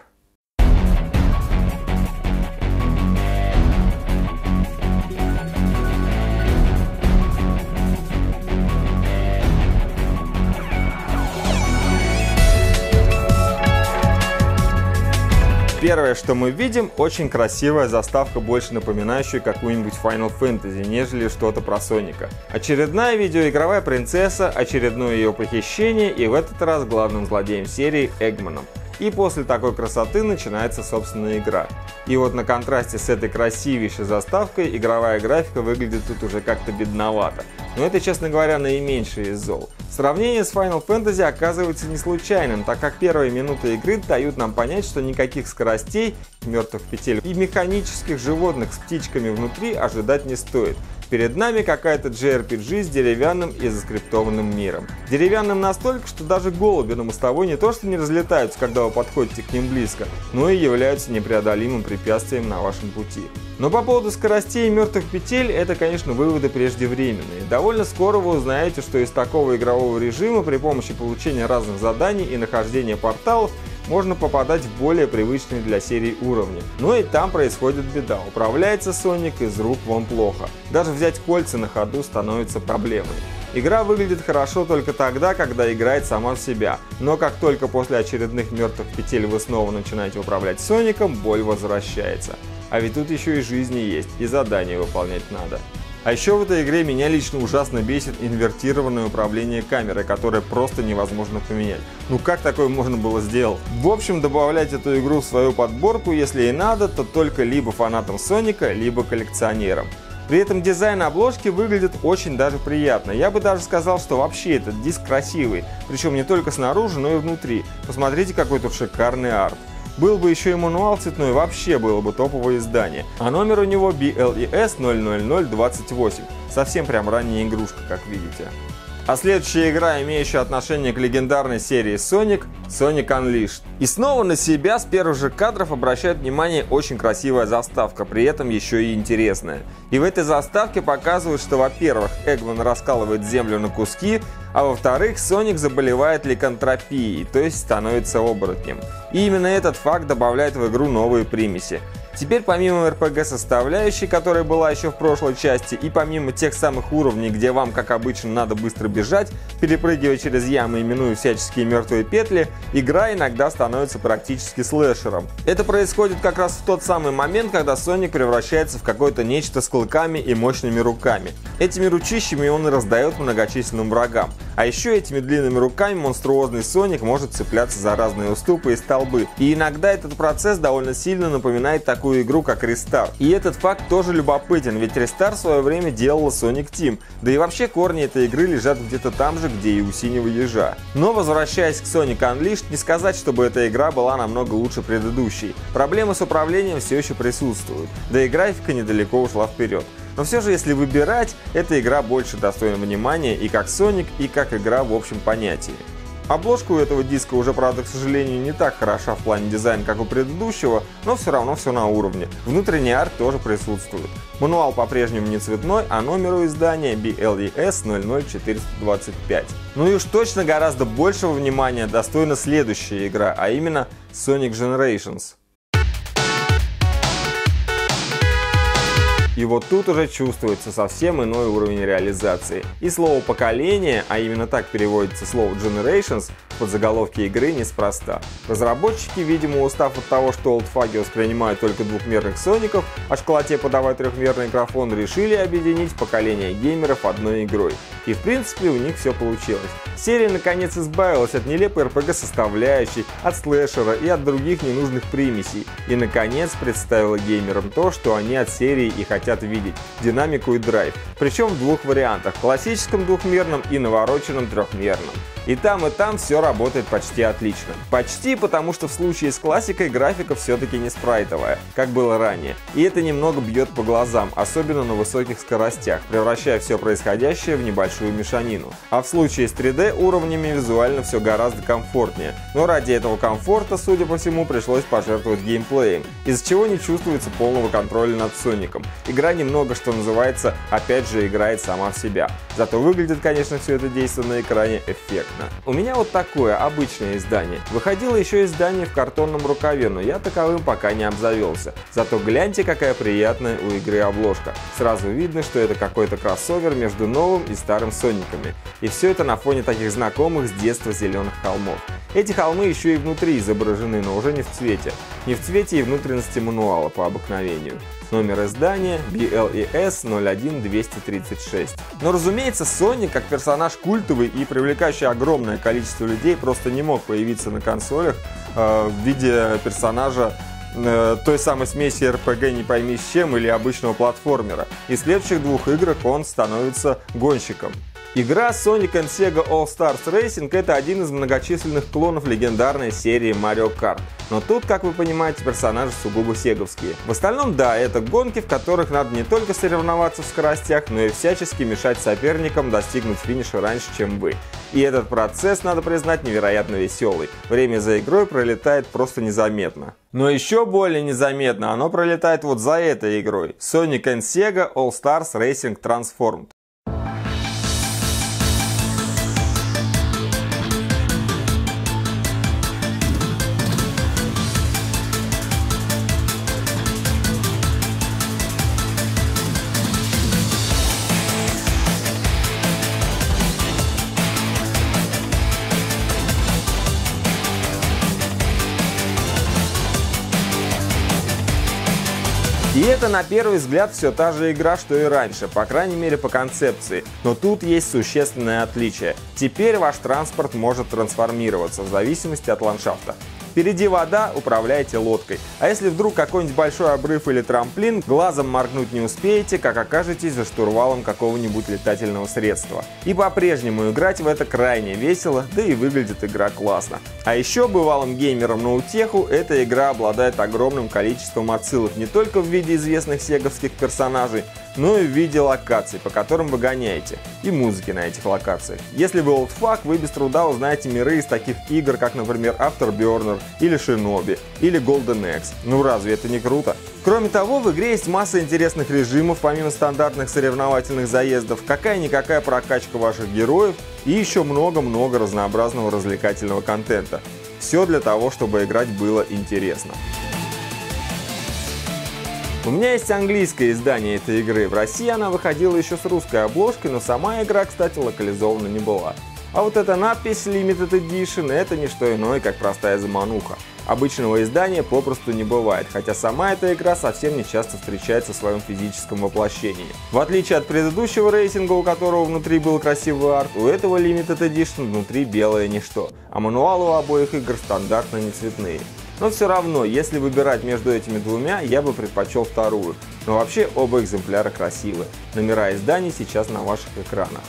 Первое, что мы видим, очень красивая заставка, больше напоминающая какую-нибудь Final Fantasy, нежели что-то про Соника. Очередная видеоигровая принцесса, очередное ее похищение, и в этот раз главным злодеем серии Эггманом. И после такой красоты начинается собственная игра. И вот на контрасте с этой красивейшей заставкой игровая графика выглядит тут уже как-то бедновато. Но это, честно говоря, наименьшее из зол. Сравнение с Final Fantasy оказывается не случайным, так как первые минуты игры дают нам понять, что никаких скоростей, мертвых петель и механических животных с птичками внутри ожидать не стоит. Перед нами какая-то джей ар пи джи с деревянным и заскриптованным миром. Деревянным настолько, что даже голуби на мостовой не то что не разлетаются, когда вы подходите к ним близко, но и являются непреодолимым препятствием на вашем пути. Но по поводу скоростей и мертвых петель это, конечно, выводы преждевременные. Довольно скоро вы узнаете, что из такого игрового режима при помощи получения разных заданий и нахождения порталов можно попадать в более привычные для серии уровни. Но и там происходит беда. Управляется Соник из рук вон плохо. Даже взять кольца на ходу становится проблемой. Игра выглядит хорошо только тогда, когда играет сама в себя. Но как только после очередных мертвых петель вы снова начинаете управлять Соником, боль возвращается. А ведь тут еще и жизни есть, и задания выполнять надо. А еще в этой игре меня лично ужасно бесит инвертированное управление камерой, которое просто невозможно поменять. Ну как такое можно было сделать? В общем, добавлять эту игру в свою подборку, если и надо, то только либо фанатам Соника, либо коллекционерам. При этом дизайн обложки выглядит очень даже приятно. Я бы даже сказал, что вообще этот диск красивый, причем не только снаружи, но и внутри. Посмотрите, какой тут шикарный арт. Был бы еще и мануал цветной, вообще было бы топовое издание. А номер у него би эл и эс ноль ноль ноль двадцать восемь. Совсем прям ранняя игрушка, как видите. А следующая игра, имеющая отношение к легендарной серии Sonic, Sonic Unleashed. И снова на себя с первых же кадров обращает внимание очень красивая заставка, при этом еще и интересная. И в этой заставке показывают, что, во-первых, Эгман раскалывает землю на куски, а во-вторых, Соник заболевает ликантропией, то есть становится оборотнем. И именно этот факт добавляет в игру новые примеси. Теперь помимо эр пи джи-составляющей, которая была еще в прошлой части, и помимо тех самых уровней, где вам, как обычно, надо быстро бежать, перепрыгивая через ямы и минуя всяческие мертвые петли, игра иногда становится практически слэшером. Это происходит как раз в тот самый момент, когда Соник превращается в какое-то нечто с клыками и мощными руками. Этими ручищами он и раздает многочисленным врагам. А еще этими длинными руками монструозный Соник может цепляться за разные уступы и столбы. И иногда этот процесс довольно сильно напоминает такую игру, как Рестар. И этот факт тоже любопытен, ведь Рестар в свое время делала Sonic Team. Да и вообще корни этой игры лежат где-то там же, где и у Синего Ежа. Но возвращаясь к Sonic Unleashed, не сказать, чтобы эта игра была намного лучше предыдущей. Проблемы с управлением все еще присутствуют, да и графика недалеко ушла вперед. Но все же, если выбирать, эта игра больше достойна внимания и как Sonic, и как игра в общем понятии. Обложка у этого диска уже, правда, к сожалению, не так хороша в плане дизайна, как у предыдущего, но все равно все на уровне. Внутренний арт тоже присутствует. Мануал по-прежнему не цветной, а номеру издания би эл и эс ноль ноль четыреста двадцать пять. Ну и уж точно гораздо большего внимания достойна следующая игра, а именно Sonic Generations. И вот тут уже чувствуется совсем иной уровень реализации. И слово «поколение», а именно так переводится слово «Generations», в подзаголовке игры неспроста. Разработчики, видимо, устав от того, что олдфаги воспринимают только двухмерных Соников, а школоте подавать трехмерный графон, решили объединить поколение геймеров одной игрой. И в принципе у них все получилось. Серия наконец избавилась от нелепой эр пи джи-составляющей, от слэшера и от других ненужных примесей. И наконец представила геймерам то, что они от серии и хотят хотят видеть — динамику и драйв. Причем в двух вариантах — классическом двухмерном и навороченном трехмерном. И там, и там все работает почти отлично. Почти, потому что в случае с классикой графика все-таки не спрайтовая, как было ранее. И это немного бьет по глазам, особенно на высоких скоростях, превращая все происходящее в небольшую мешанину. А в случае с три дэ уровнями визуально все гораздо комфортнее. Но ради этого комфорта, судя по всему, пришлось пожертвовать геймплеем, из-за чего не чувствуется полного контроля над Соником. Игра немного, что называется, опять же играет сама в себя. Зато выглядит, конечно, все это действие на экране эффектно. У меня вот такое обычное издание. Выходило еще издание в картонном рукаве, но я таковым пока не обзавелся. Зато гляньте, какая приятная у игры обложка. Сразу видно, что это какой-то кроссовер между новым и старым Сониками. И все это на фоне таких знакомых с детства зеленых холмов. Эти холмы еще и внутри изображены, но уже не в цвете. Не в цвете и внутренности мануала по обыкновению. Номер издания би эл и эс ноль один двести тридцать шесть. Но, разумеется, Соник, как персонаж культовый и привлекающий огромное количество людей, просто не мог появиться на консолях э, в виде персонажа э, той самой смеси эр пи джи не пойми с чем или обычного платформера. И в следующих двух играх он становится гонщиком. Игра Sonic энд Sega All Stars Racing — это один из многочисленных клонов легендарной серии Mario Kart. Но тут, как вы понимаете, персонажи сугубо сеговские. В остальном, да, это гонки, в которых надо не только соревноваться в скоростях, но и всячески мешать соперникам достигнуть финиша раньше, чем вы. И этот процесс, надо признать, невероятно веселый. Время за игрой пролетает просто незаметно. Но еще более незаметно оно пролетает вот за этой игрой. Sonic энд Sega All Stars Racing Transformed. И это, на первый взгляд, все та же игра, что и раньше, по крайней мере по концепции. Но тут есть существенное отличие. Теперь ваш транспорт может трансформироваться в зависимости от ландшафта. Впереди вода, управляйте лодкой. А если вдруг какой-нибудь большой обрыв или трамплин, глазом моргнуть не успеете, как окажетесь за штурвалом какого-нибудь летательного средства. И по-прежнему играть в это крайне весело, да и выглядит игра классно. А еще бывалым геймерам на утеху эта игра обладает огромным количеством отсылок не только в виде известных сеговских персонажей, но и в виде локаций, по которым вы гоняете, и музыки на этих локациях. Если вы олдфак, вы без труда узнаете миры из таких игр, как, например, Afterburner или Shinobi, или Golden Axe. Ну разве это не круто? Кроме того, в игре есть масса интересных режимов, помимо стандартных соревновательных заездов, какая-никакая прокачка ваших героев и еще много-много разнообразного развлекательного контента. Все для того, чтобы играть было интересно. У меня есть английское издание этой игры. В России она выходила еще с русской обложкой, но сама игра, кстати, локализована не была. А вот эта надпись Limited Edition — это не что иное, как простая замануха. Обычного издания попросту не бывает, хотя сама эта игра совсем не часто встречается в своем физическом воплощении. В отличие от предыдущего рейтинга, у которого внутри был красивый арт, у этого Limited Edition внутри белое ничто, а мануалы у обоих игр стандартно не цветные. Но все равно, если выбирать между этими двумя, я бы предпочел вторую. Но вообще оба экземпляра красивы. Номера изданий сейчас на ваших экранах.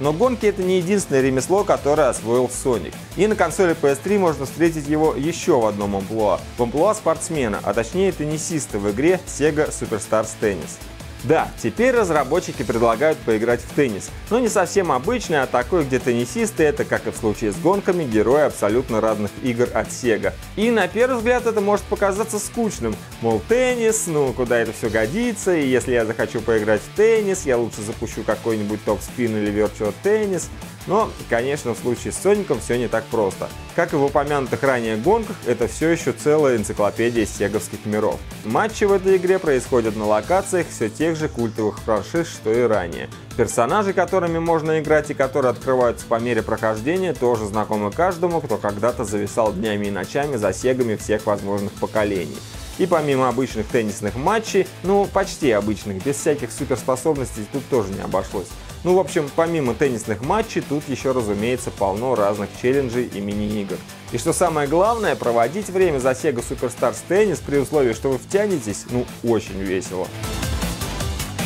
Но гонки — это не единственное ремесло, которое освоил Sonic. И на консоли пи эс три можно встретить его еще в одном амплуа. В амплуа спортсмена, а точнее теннисиста в игре Sega Superstars Tennis. Да, теперь разработчики предлагают поиграть в теннис, но не совсем обычный, а такой, где теннисисты — это, как и в случае с гонками, герои абсолютно разных игр от Sega. И на первый взгляд это может показаться скучным, мол, теннис, ну куда это все годится, и если я захочу поиграть в теннис, я лучше запущу какой-нибудь топ-спин или Virtua Tennis. Но, конечно, в случае с Соником все не так просто. Как и в упомянутых ранее гонках, это все еще целая энциклопедия сеговских миров. Матчи в этой игре происходят на локациях все тех же культовых франшиз, что и ранее. Персонажи, которыми можно играть и которые открываются по мере прохождения, тоже знакомы каждому, кто когда-то зависал днями и ночами за сегами всех возможных поколений. И помимо обычных теннисных матчей, ну почти обычных, без всяких суперспособностей тут тоже не обошлось. Ну, в общем, помимо теннисных матчей, тут еще, разумеется, полно разных челленджей и мини-игр. И что самое главное, проводить время за Sega Superstars Tennis при условии, что вы втянетесь, ну, очень весело.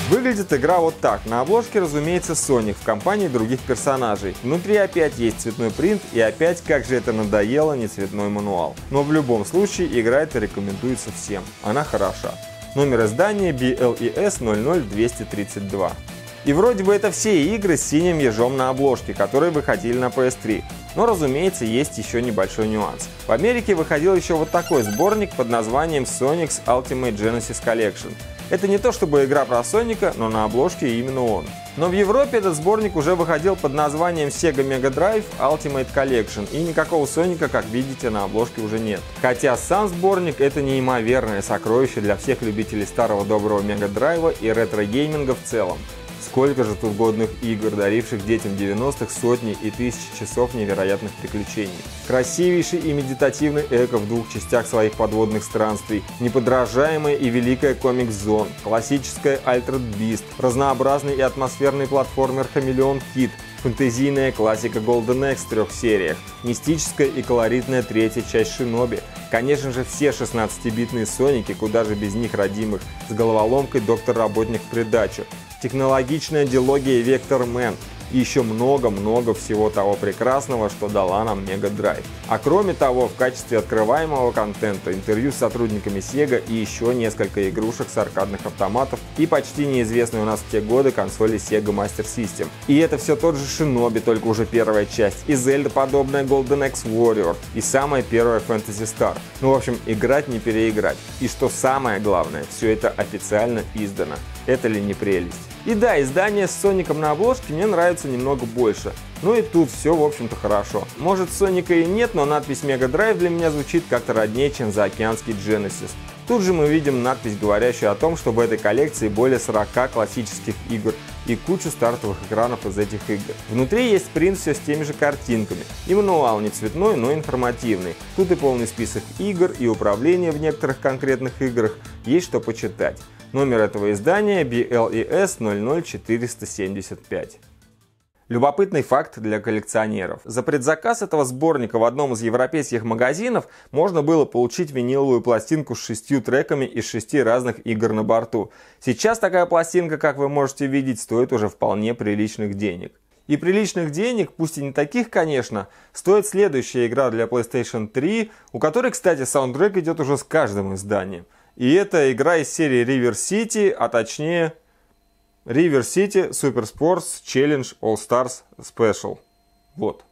Выглядит игра вот так. На обложке, разумеется, Sonic в компании других персонажей. Внутри опять есть цветной принт и опять, как же это надоело, не цветной мануал. Но в любом случае, игра эта рекомендуется всем. Она хороша. Номер издания би эл и эс ноль ноль два три два. И вроде бы это все игры с синим ежом на обложке, которые выходили на пи эс три. Но, разумеется, есть еще небольшой нюанс. В Америке выходил еще вот такой сборник под названием Sonic's Ultimate Genesis Collection. Это не то чтобы игра про Соника, но на обложке именно он. Но в Европе этот сборник уже выходил под названием Sega Mega Drive Ultimate Collection, и никакого Соника, как видите, на обложке уже нет. Хотя сам сборник — это неимоверное сокровище для всех любителей старого доброго Mega Drive и ретро-гейминга в целом. Сколько же тут годных игр, даривших детям девяностых сотни и тысячи часов невероятных приключений. Красивейший и медитативный эко в двух частях своих подводных странствий, неподражаемая и великая комикс-зон, классическая Altered Beast, разнообразный и атмосферный платформер Хамелеон Кит, фэнтезийная классика Golden Axe в трех сериях, мистическая и колоритная третья часть Shinobi, конечно же, все шестнадцатибитные Соники, куда же без них родимых, с головоломкой Доктор Работник в придачу, технологичная дилогия Вектор Мэн и еще много-много всего того прекрасного, что дала нам Mega Drive. А кроме того, в качестве открываемого контента интервью с сотрудниками Sega и еще несколько игрушек с аркадных автоматов и почти неизвестные у нас в те годы консоли Sega Master System. И это все тот же Shinobi, только уже первая часть, и Zelda подобная Golden Axe Warrior, и самая первая Fantasy Star. Ну, в общем, играть не переиграть. И что самое главное, все это официально издано. Это ли не прелесть? И да, издание с Соником на обложке мне нравится немного больше. Ну и тут все, в общем-то, хорошо. Может, Соника и нет, но надпись Mega Drive для меня звучит как-то роднее, чем заокеанский Genesis. Тут же мы видим надпись, говорящую о том, что в этой коллекции более сорока классических игр и кучу стартовых экранов из этих игр. Внутри есть принт все с теми же картинками. И мануал не цветной, но информативный. Тут и полный список игр, и управление в некоторых конкретных играх. Есть что почитать. Номер этого издания би эл и эс ноль ноль четыре семь пять. Любопытный факт для коллекционеров. За предзаказ этого сборника в одном из европейских магазинов можно было получить виниловую пластинку с шестью треками из шести разных игр на борту. Сейчас такая пластинка, как вы можете видеть, стоит уже вполне приличных денег. И приличных денег, пусть и не таких, конечно, стоит следующая игра для PlayStation три, у которой, кстати, саундтрек идет уже с каждым изданием. И это игра из серии River City, а точнее River City Super Sports Challenge All Stars Special. Вот.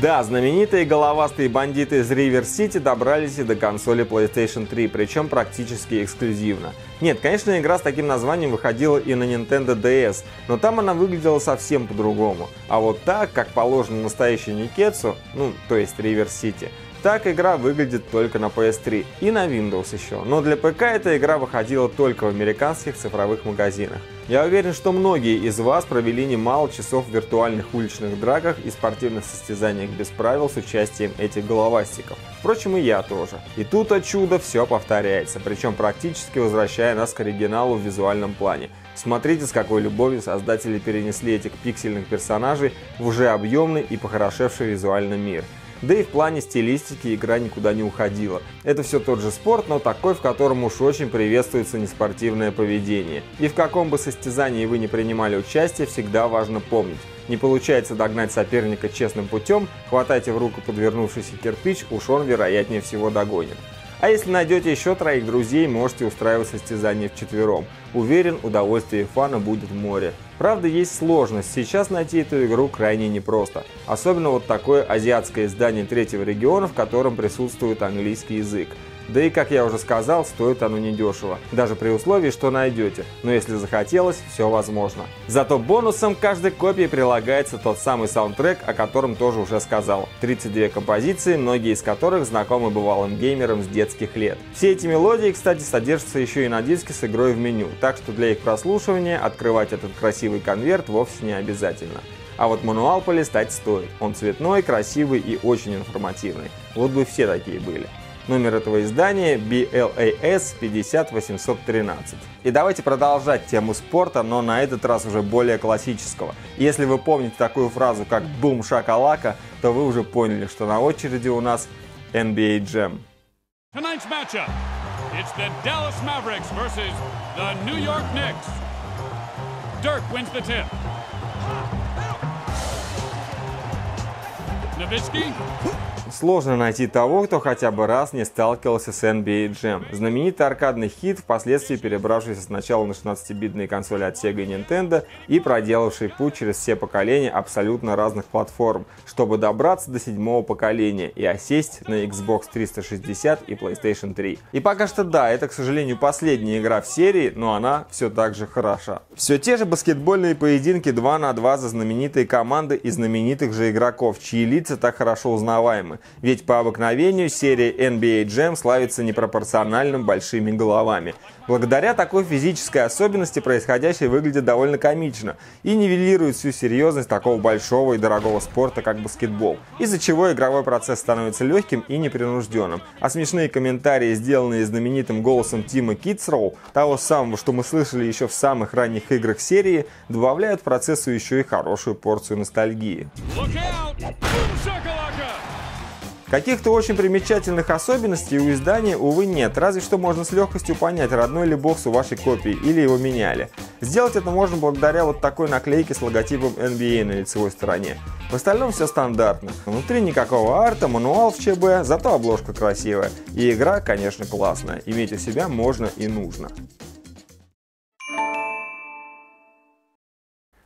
Да, знаменитые головастые бандиты из River City добрались и до консоли PlayStation три, причем практически эксклюзивно. Нет, конечно, игра с таким названием выходила и на Nintendo ди эс, но там она выглядела совсем по-другому. А вот так, как положено настоящей Никетсу, ну, то есть River City, так игра выглядит только на пи эс три и на Windows еще. Но для ПК эта игра выходила только в американских цифровых магазинах. Я уверен, что многие из вас провели немало часов в виртуальных уличных драках и спортивных состязаниях без правил с участием этих головастиков. Впрочем, и я тоже. И тут от чуда все повторяется, причем практически возвращая нас к оригиналу в визуальном плане. Смотрите, с какой любовью создатели перенесли этих пиксельных персонажей в уже объемный и похорошевший визуальный мир. Да и в плане стилистики игра никуда не уходила. Это все тот же спорт, но такой, в котором уж очень приветствуется неспортивное поведение. И в каком бы состязании вы не принимали участие, всегда важно помнить. Не получается догнать соперника честным путем, хватайте в руку подвернувшийся кирпич, уж он вероятнее всего догонит. А если найдете еще троих друзей, можете устраивать состязание вчетвером. Уверен, удовольствие и фана будет море. Правда, есть сложность, сейчас найти эту игру крайне непросто. Особенно вот такое азиатское издание третьего региона, в котором присутствует английский язык. Да и, как я уже сказал, стоит оно недешево, даже при условии, что найдете. Но если захотелось, все возможно. Зато бонусом к каждой копии прилагается тот самый саундтрек, о котором тоже уже сказал. тридцать две композиции, многие из которых знакомы бывалым геймерам с детских лет. Все эти мелодии, кстати, содержатся еще и на диске с игрой в меню, так что для их прослушивания открывать этот красивый конверт вовсе не обязательно. А вот мануал полистать стоит. Он цветной, красивый и очень информативный. Вот бы все такие были. Номер этого издания би эл эй эс пять ноль восемь один три. И давайте продолжать тему спорта, но на этот раз уже более классического. Если вы помните такую фразу, как «бум шакалака», то вы уже поняли, что на очереди у нас эн би эй Jam. Сложно найти того, кто хотя бы раз не сталкивался с эн би эй Jam. Знаменитый аркадный хит, впоследствии перебравшийся сначала на шестнадцатибитные консоли от Sega и Nintendo и проделавший путь через все поколения абсолютно разных платформ, чтобы добраться до седьмого поколения и осесть на Xbox триста шестьдесят и PlayStation три. И пока что да, это, к сожалению, последняя игра в серии, но она все так же хороша. Все те же баскетбольные поединки два на два за знаменитые команды и знаменитых же игроков, чьи лица так хорошо узнаваемы. Ведь по обыкновению серия эн би эй Jam славится непропорционально большими головами. Благодаря такой физической особенности происходящее выглядит довольно комично и нивелирует всю серьезность такого большого и дорогого спорта, как баскетбол, из-за чего игровой процесс становится легким и непринужденным. А смешные комментарии, сделанные знаменитым голосом Тима Китцроу, того самого, что мы слышали еще в самых ранних играх серии, добавляют процессу еще и хорошую порцию ностальгии. Каких-то очень примечательных особенностей у издания, увы, нет, разве что можно с легкостью понять, родной ли бокс у вашей копии или его меняли. Сделать это можно благодаря вот такой наклейке с логотипом эн би эй на лицевой стороне. В остальном все стандартно. Внутри никакого арта, мануал в ЧБ, зато обложка красивая. И игра, конечно, классная. Иметь у себя можно и нужно.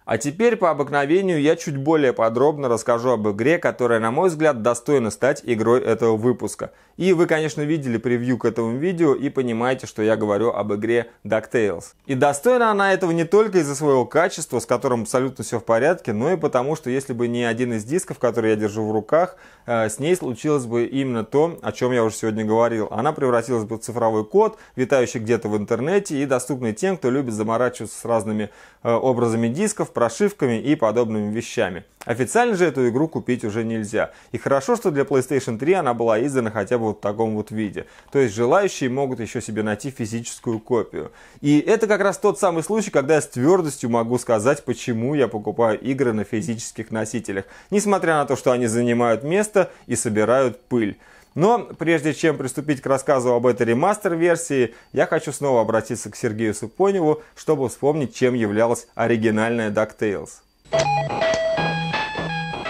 А теперь, по обыкновению, я чуть более подробно расскажу об игре, которая, на мой взгляд, достойна стать игрой этого выпуска. И вы, конечно, видели превью к этому видео и понимаете, что я говорю об игре DuckTales. И достойна она этого не только из-за своего качества, с которым абсолютно все в порядке, но и потому, что если бы не один из дисков, который я держу в руках, с ней случилось бы именно то, о чем я уже сегодня говорил. Она превратилась бы в цифровой код, витающий где-то в интернете и доступный тем, кто любит заморачиваться с разными образами дисков, прошивками и подобными вещами. Официально же эту игру купить уже нельзя. И хорошо, что для PlayStation три она была издана хотя бы в таком вот виде. То есть желающие могут еще себе найти физическую копию. И это как раз тот самый случай, когда я с твердостью могу сказать, почему я покупаю игры на физических носителях. Несмотря на то, что они занимают место и собирают пыль. Но прежде чем приступить к рассказу об этой ремастер-версии, я хочу снова обратиться к Сергею Супоневу, чтобы вспомнить, чем являлась оригинальная DuckTales.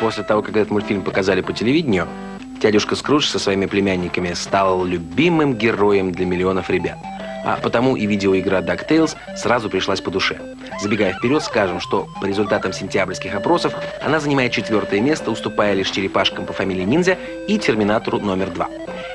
После того, как этот мультфильм показали по телевидению, дядюшка Скрудж со своими племянниками стал любимым героем для миллионов ребят. А потому и видеоигра DuckTales сразу пришлась по душе. Забегая вперед, скажем, что по результатам сентябрьских опросов она занимает четвертое место, уступая лишь черепашкам по фамилии Ниндзя и Терминатору номер два.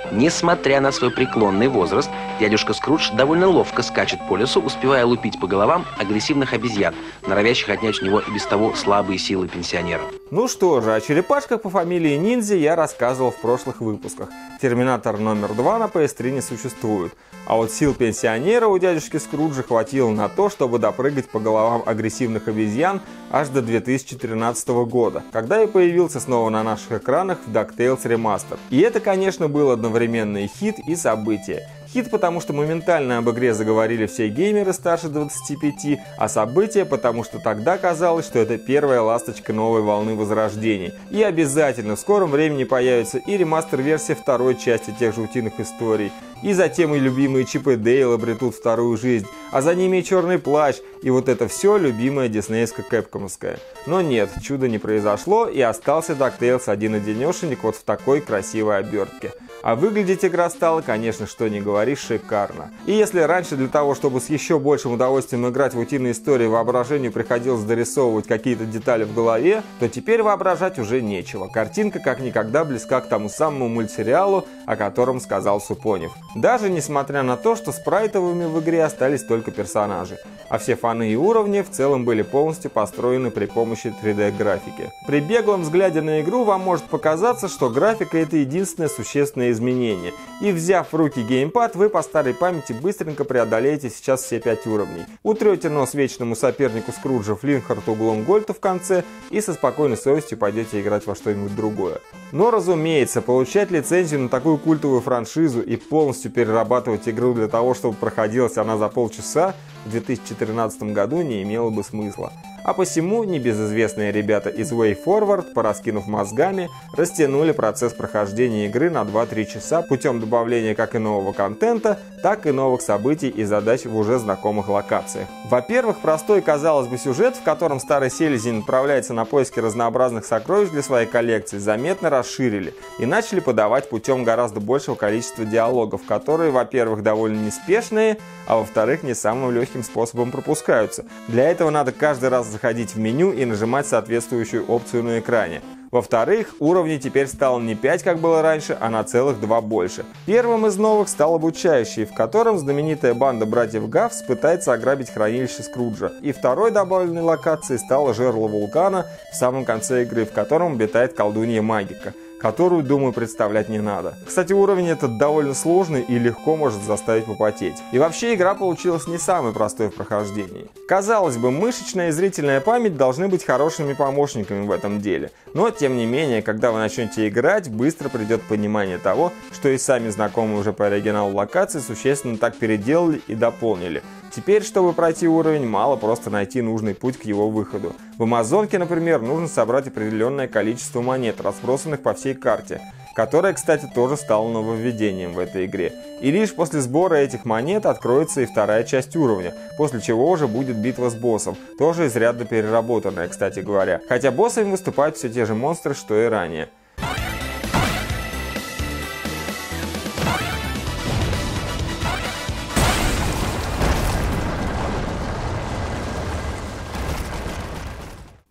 Несмотря на свой преклонный возраст, дядюшка Скрудж довольно ловко скачет по лесу, успевая лупить по головам агрессивных обезьян, норовящих отнять у него и без того слабые силы пенсионера. Ну что же, о черепашках по фамилии Ниндзя я рассказывал в прошлых выпусках. Терминатор номер два на пи эс три не существует. А вот сил пенсионера у дядюшки Скруджа хватило на то, чтобы допрыгать по головам агрессивных обезьян аж до две тысячи тринадцатого года, когда и появился снова на наших экранах в DuckTales Remaster. И это, конечно, был одновременно и хит, и событие. Хит, потому что моментально об игре заговорили все геймеры старше двадцати пяти, а событие, потому что тогда казалось, что это первая ласточка новой волны возрождений. И обязательно в скором времени появится и ремастер-версия второй части тех же утиных историй, и затем и любимые Чип и Дейл обретут вторую жизнь, а за ними и Черный Плащ, и вот это все любимое диснеевско-кэпкомовское. Но нет, чуда не произошло, и остался DuckTales один-одинешенек вот в такой красивой обертке. А выглядеть игра стала, конечно, что ни говори, шикарно. И если раньше для того, чтобы с еще большим удовольствием играть в утиные истории, воображению приходилось дорисовывать какие-то детали в голове, то теперь воображать уже нечего. Картинка как никогда близка к тому самому мультсериалу, о котором сказал Супонев. Даже несмотря на то, что спрайтовыми в игре остались только персонажи, а все фаны и уровни в целом были полностью построены при помощи три дэ графики. При беглом взгляде на игру вам может показаться, что графика — это единственное существенное изменение, и, взяв в руки геймпад, вы по старой памяти быстренько преодолеете сейчас все пять уровней, утрете нос вечному сопернику Скруджа Флинхарту Глангольду в конце и со спокойной совестью пойдете играть во что-нибудь другое. Но, разумеется, получать лицензию на такую культовую франшизу и полностью перерабатывать игру для того, чтобы проходилась она за полчаса, в две тысячи тринадцатом году не имело бы смысла. А посему небезызвестные ребята из Way Forward, пораскинув мозгами, растянули процесс прохождения игры на два-три часа путем добавления как и нового контента, так и новых событий и задач в уже знакомых локациях. Во-первых, простой, казалось бы, сюжет, в котором старый селезень направляется на поиски разнообразных сокровищ для своей коллекции, заметно расширили и начали подавать путем гораздо большего количества диалогов, которые, во-первых, довольно неспешные, а во-вторых, не самым легким способом пропускаются. Для этого надо каждый раз заходить в меню и нажимать соответствующую опцию на экране. Во-вторых, уровней теперь стало не пять, как было раньше, а на целых два больше. Первым из новых стал обучающий, в котором знаменитая банда братьев Гаффс пытается ограбить хранилище Скруджа. И второй добавленной локацией стало жерло вулкана в самом конце игры, в котором обитает колдунья Магика, которую, думаю, представлять не надо. Кстати, уровень этот довольно сложный и легко может заставить попотеть. И вообще игра получилась не самой простой в прохождении. Казалось бы, мышечная и зрительная память должны быть хорошими помощниками в этом деле. Но, тем не менее, когда вы начнете играть, быстро придет понимание того, что и сами знакомые уже по оригиналу локации существенно так переделали и дополнили. Теперь, чтобы пройти уровень, мало просто найти нужный путь к его выходу. В Амазонке, например, нужно собрать определенное количество монет, разбросанных по всей карте, которая, кстати, тоже стала нововведением в этой игре. И лишь после сбора этих монет откроется и вторая часть уровня, после чего уже будет битва с боссом, тоже изрядно переработанная, кстати говоря. Хотя боссами выступают все те же монстры, что и ранее.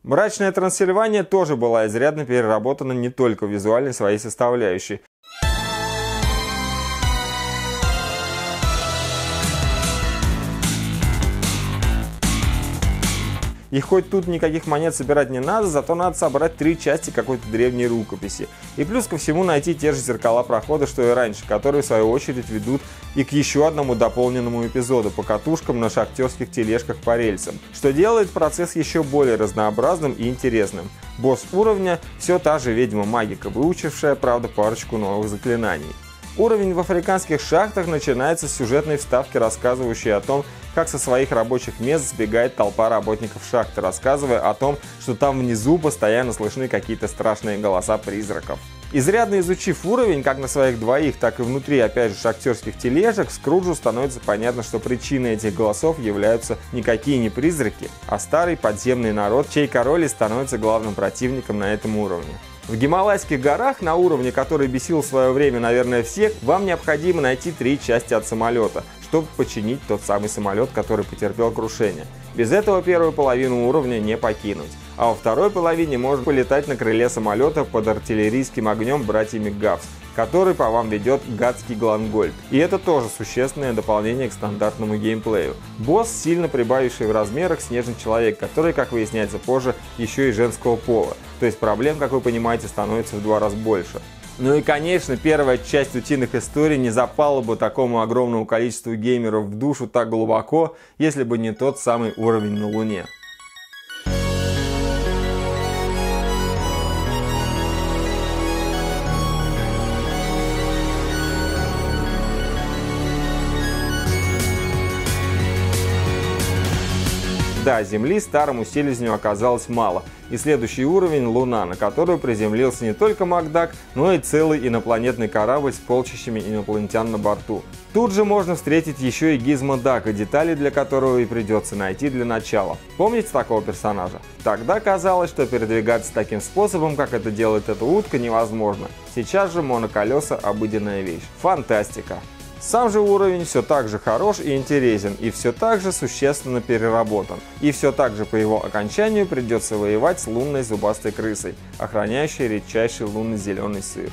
Мрачная Трансильвания тоже была изрядно переработана не только в визуальной своей составляющей. И хоть тут никаких монет собирать не надо, зато надо собрать три части какой-то древней рукописи. И плюс ко всему найти те же зеркала прохода, что и раньше, которые в свою очередь ведут и к еще одному дополненному эпизоду по катушкам на шахтерских тележках по рельсам, что делает процесс еще более разнообразным и интересным. Босс уровня — все та же ведьма-магика, выучившая, правда, парочку новых заклинаний. Уровень в африканских шахтах начинается с сюжетной вставки, рассказывающей о том, как со своих рабочих мест сбегает толпа работников шахты, рассказывая о том, что там внизу постоянно слышны какие-то страшные голоса призраков. Изрядно изучив уровень, как на своих двоих, так и внутри, опять же, актерских тележек, Скруджу становится понятно, что причиной этих голосов являются никакие не призраки, а старый подземный народ, чей король и становится главным противником на этом уровне. В Гималайских горах, на уровне, который бесил в свое время, наверное, всех, вам необходимо найти три части от самолета, чтобы починить тот самый самолет, который потерпел крушение. Без этого первую половину уровня не покинуть. А во второй половине можно полетать на крыле самолета под артиллерийским огнем братьями Гавс, который по вам ведет гадский Глангольд. И это тоже существенное дополнение к стандартному геймплею. Босс, сильно прибавивший в размерах снежный человек, который, как выясняется позже, еще и женского пола. То есть проблем, как вы понимаете, становится в два раза больше. Ну и, конечно, первая часть «Утиных историй» не запала бы такому огромному количеству геймеров в душу так глубоко, если бы не тот самый уровень на Луне. Да, Земли старому селезню оказалось мало, и следующий уровень — Луна, на которую приземлился не только Макдак, но и целый инопланетный корабль с полчищами инопланетян на борту. Тут же можно встретить еще и Гизмо Дака, детали для которого и придется найти для начала. Помните такого персонажа? Тогда казалось, что передвигаться таким способом, как это делает эта утка, невозможно. Сейчас же моноколеса — обыденная вещь. Фантастика! Сам же уровень все так же хорош и интересен, и все так же существенно переработан. И все так же по его окончанию придется воевать с лунной зубастой крысой, охраняющей редчайший лунно-зеленый сыр.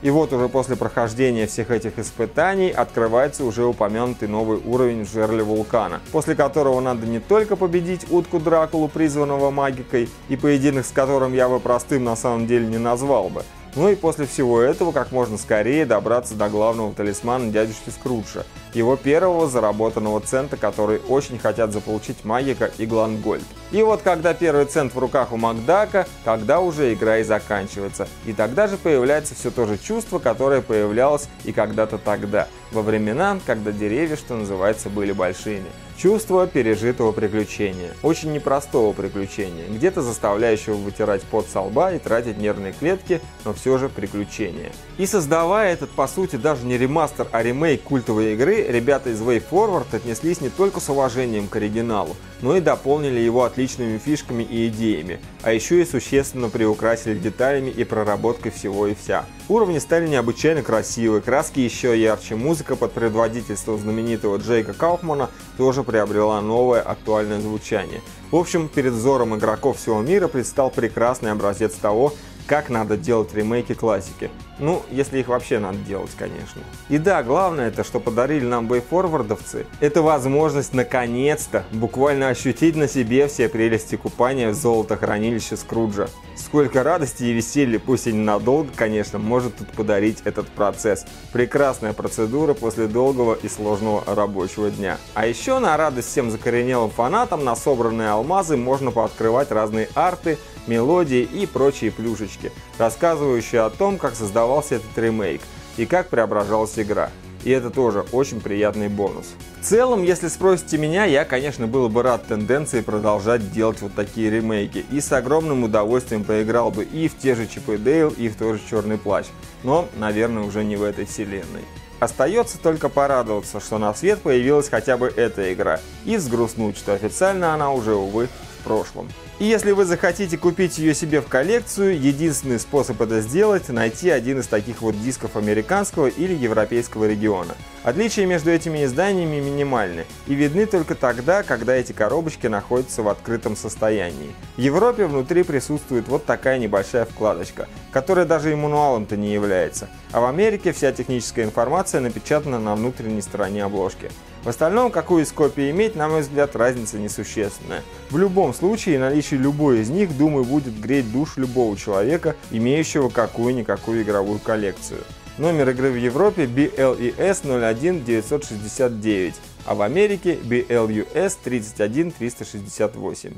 И вот уже после прохождения всех этих испытаний открывается уже упомянутый новый уровень в жерле вулкана, после которого надо не только победить утку Дракулу, призванного Магикой, и поединок с которым я бы простым на самом деле не назвал бы, ну и после всего этого как можно скорее добраться до главного талисмана дядюшки Скруджа, его первого заработанного цента, который очень хотят заполучить Магика и Глангольд. И вот когда первый цент в руках у Макдака, тогда уже игра и заканчивается. И тогда же появляется все то же чувство, которое появлялось и когда-то тогда, во времена, когда деревья, что называется, были большими. Чувство пережитого приключения, очень непростого приключения, где-то заставляющего вытирать пот со лба и тратить нервные клетки, но все же приключения. И создавая этот, по сути, даже не ремастер, а ремейк культовой игры, ребята из Way Forward отнеслись не только с уважением к оригиналу, но и дополнили его отличными фишками и идеями, а еще и существенно приукрасили деталями и проработкой всего и вся. Уровни стали необычайно красивы, краски еще ярче, музыка под предводительством знаменитого Джейка Кауфмана тоже приобрела новое актуальное звучание. В общем, перед взором игроков всего мира предстал прекрасный образец того, как надо делать ремейки классики. Ну, если их вообще надо делать, конечно. И да, главное это, что подарили нам бэйфорвардовцы, это возможность наконец-то буквально ощутить на себе все прелести купания в золотохранилище Скруджа. Сколько радости и веселья, пусть и ненадолго, конечно, может тут подарить этот процесс. Прекрасная процедура после долгого и сложного рабочего дня. А еще на радость всем закоренелым фанатам на собранные алмазы можно пооткрывать разные арты, мелодии и прочие плюшечки, рассказывающие о том, как создавался этот ремейк и как преображалась игра. И это тоже очень приятный бонус. В целом, если спросите меня, я, конечно, был бы рад тенденции продолжать делать вот такие ремейки. И с огромным удовольствием поиграл бы и в те же Чип и Дейл, и в тот же Черный Плащ. Но, наверное, уже не в этой вселенной. Остается только порадоваться, что на свет появилась хотя бы эта игра. И взгрустнуть, что официально она уже, увы, в прошлом. И если вы захотите купить ее себе в коллекцию, единственный способ это сделать — найти один из таких вот дисков американского или европейского региона. Отличия между этими изданиями минимальны и видны только тогда, когда эти коробочки находятся в открытом состоянии. В Европе внутри присутствует вот такая небольшая вкладочка, которая даже и мануалом-то не является, а в Америке вся техническая информация напечатана на внутренней стороне обложки. В остальном, какую из копий иметь, на мой взгляд, разница несущественная. В любом случае, наличие любой из них, думаю, будет греть душу любого человека, имеющего какую-никакую игровую коллекцию. Номер игры в Европе би эл и эс ноль один девятьсот шестьдесят девять, а в Америке би эл ю эс тридцать один триста шестьдесят восемь.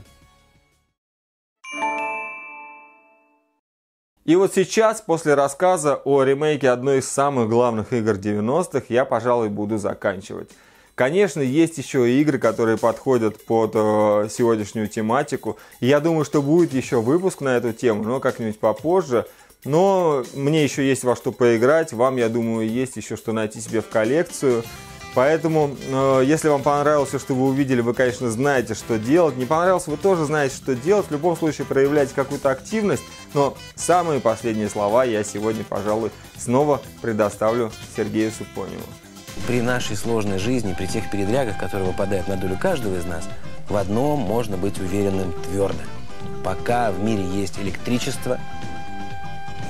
И вот сейчас, после рассказа о ремейке одной из самых главных игр девяностых, я, пожалуй, буду заканчивать. Конечно, есть еще игры, которые подходят под э, сегодняшнюю тематику. Я думаю, что будет еще выпуск на эту тему, но как-нибудь попозже. Но мне еще есть во что поиграть. Вам, я думаю, есть еще что найти себе в коллекцию. Поэтому, э, если вам понравилось все, что вы увидели, вы, конечно, знаете, что делать. Не понравилось, вы тоже знаете, что делать. В любом случае, проявляйте какую-то активность. Но самые последние слова я сегодня, пожалуй, снова предоставлю Сергею Супоневу. При нашей сложной жизни, при тех передрягах, которые выпадают на долю каждого из нас, в одном можно быть уверенным твердо. Пока в мире есть электричество,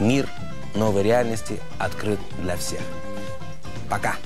мир новой реальности открыт для всех. Пока!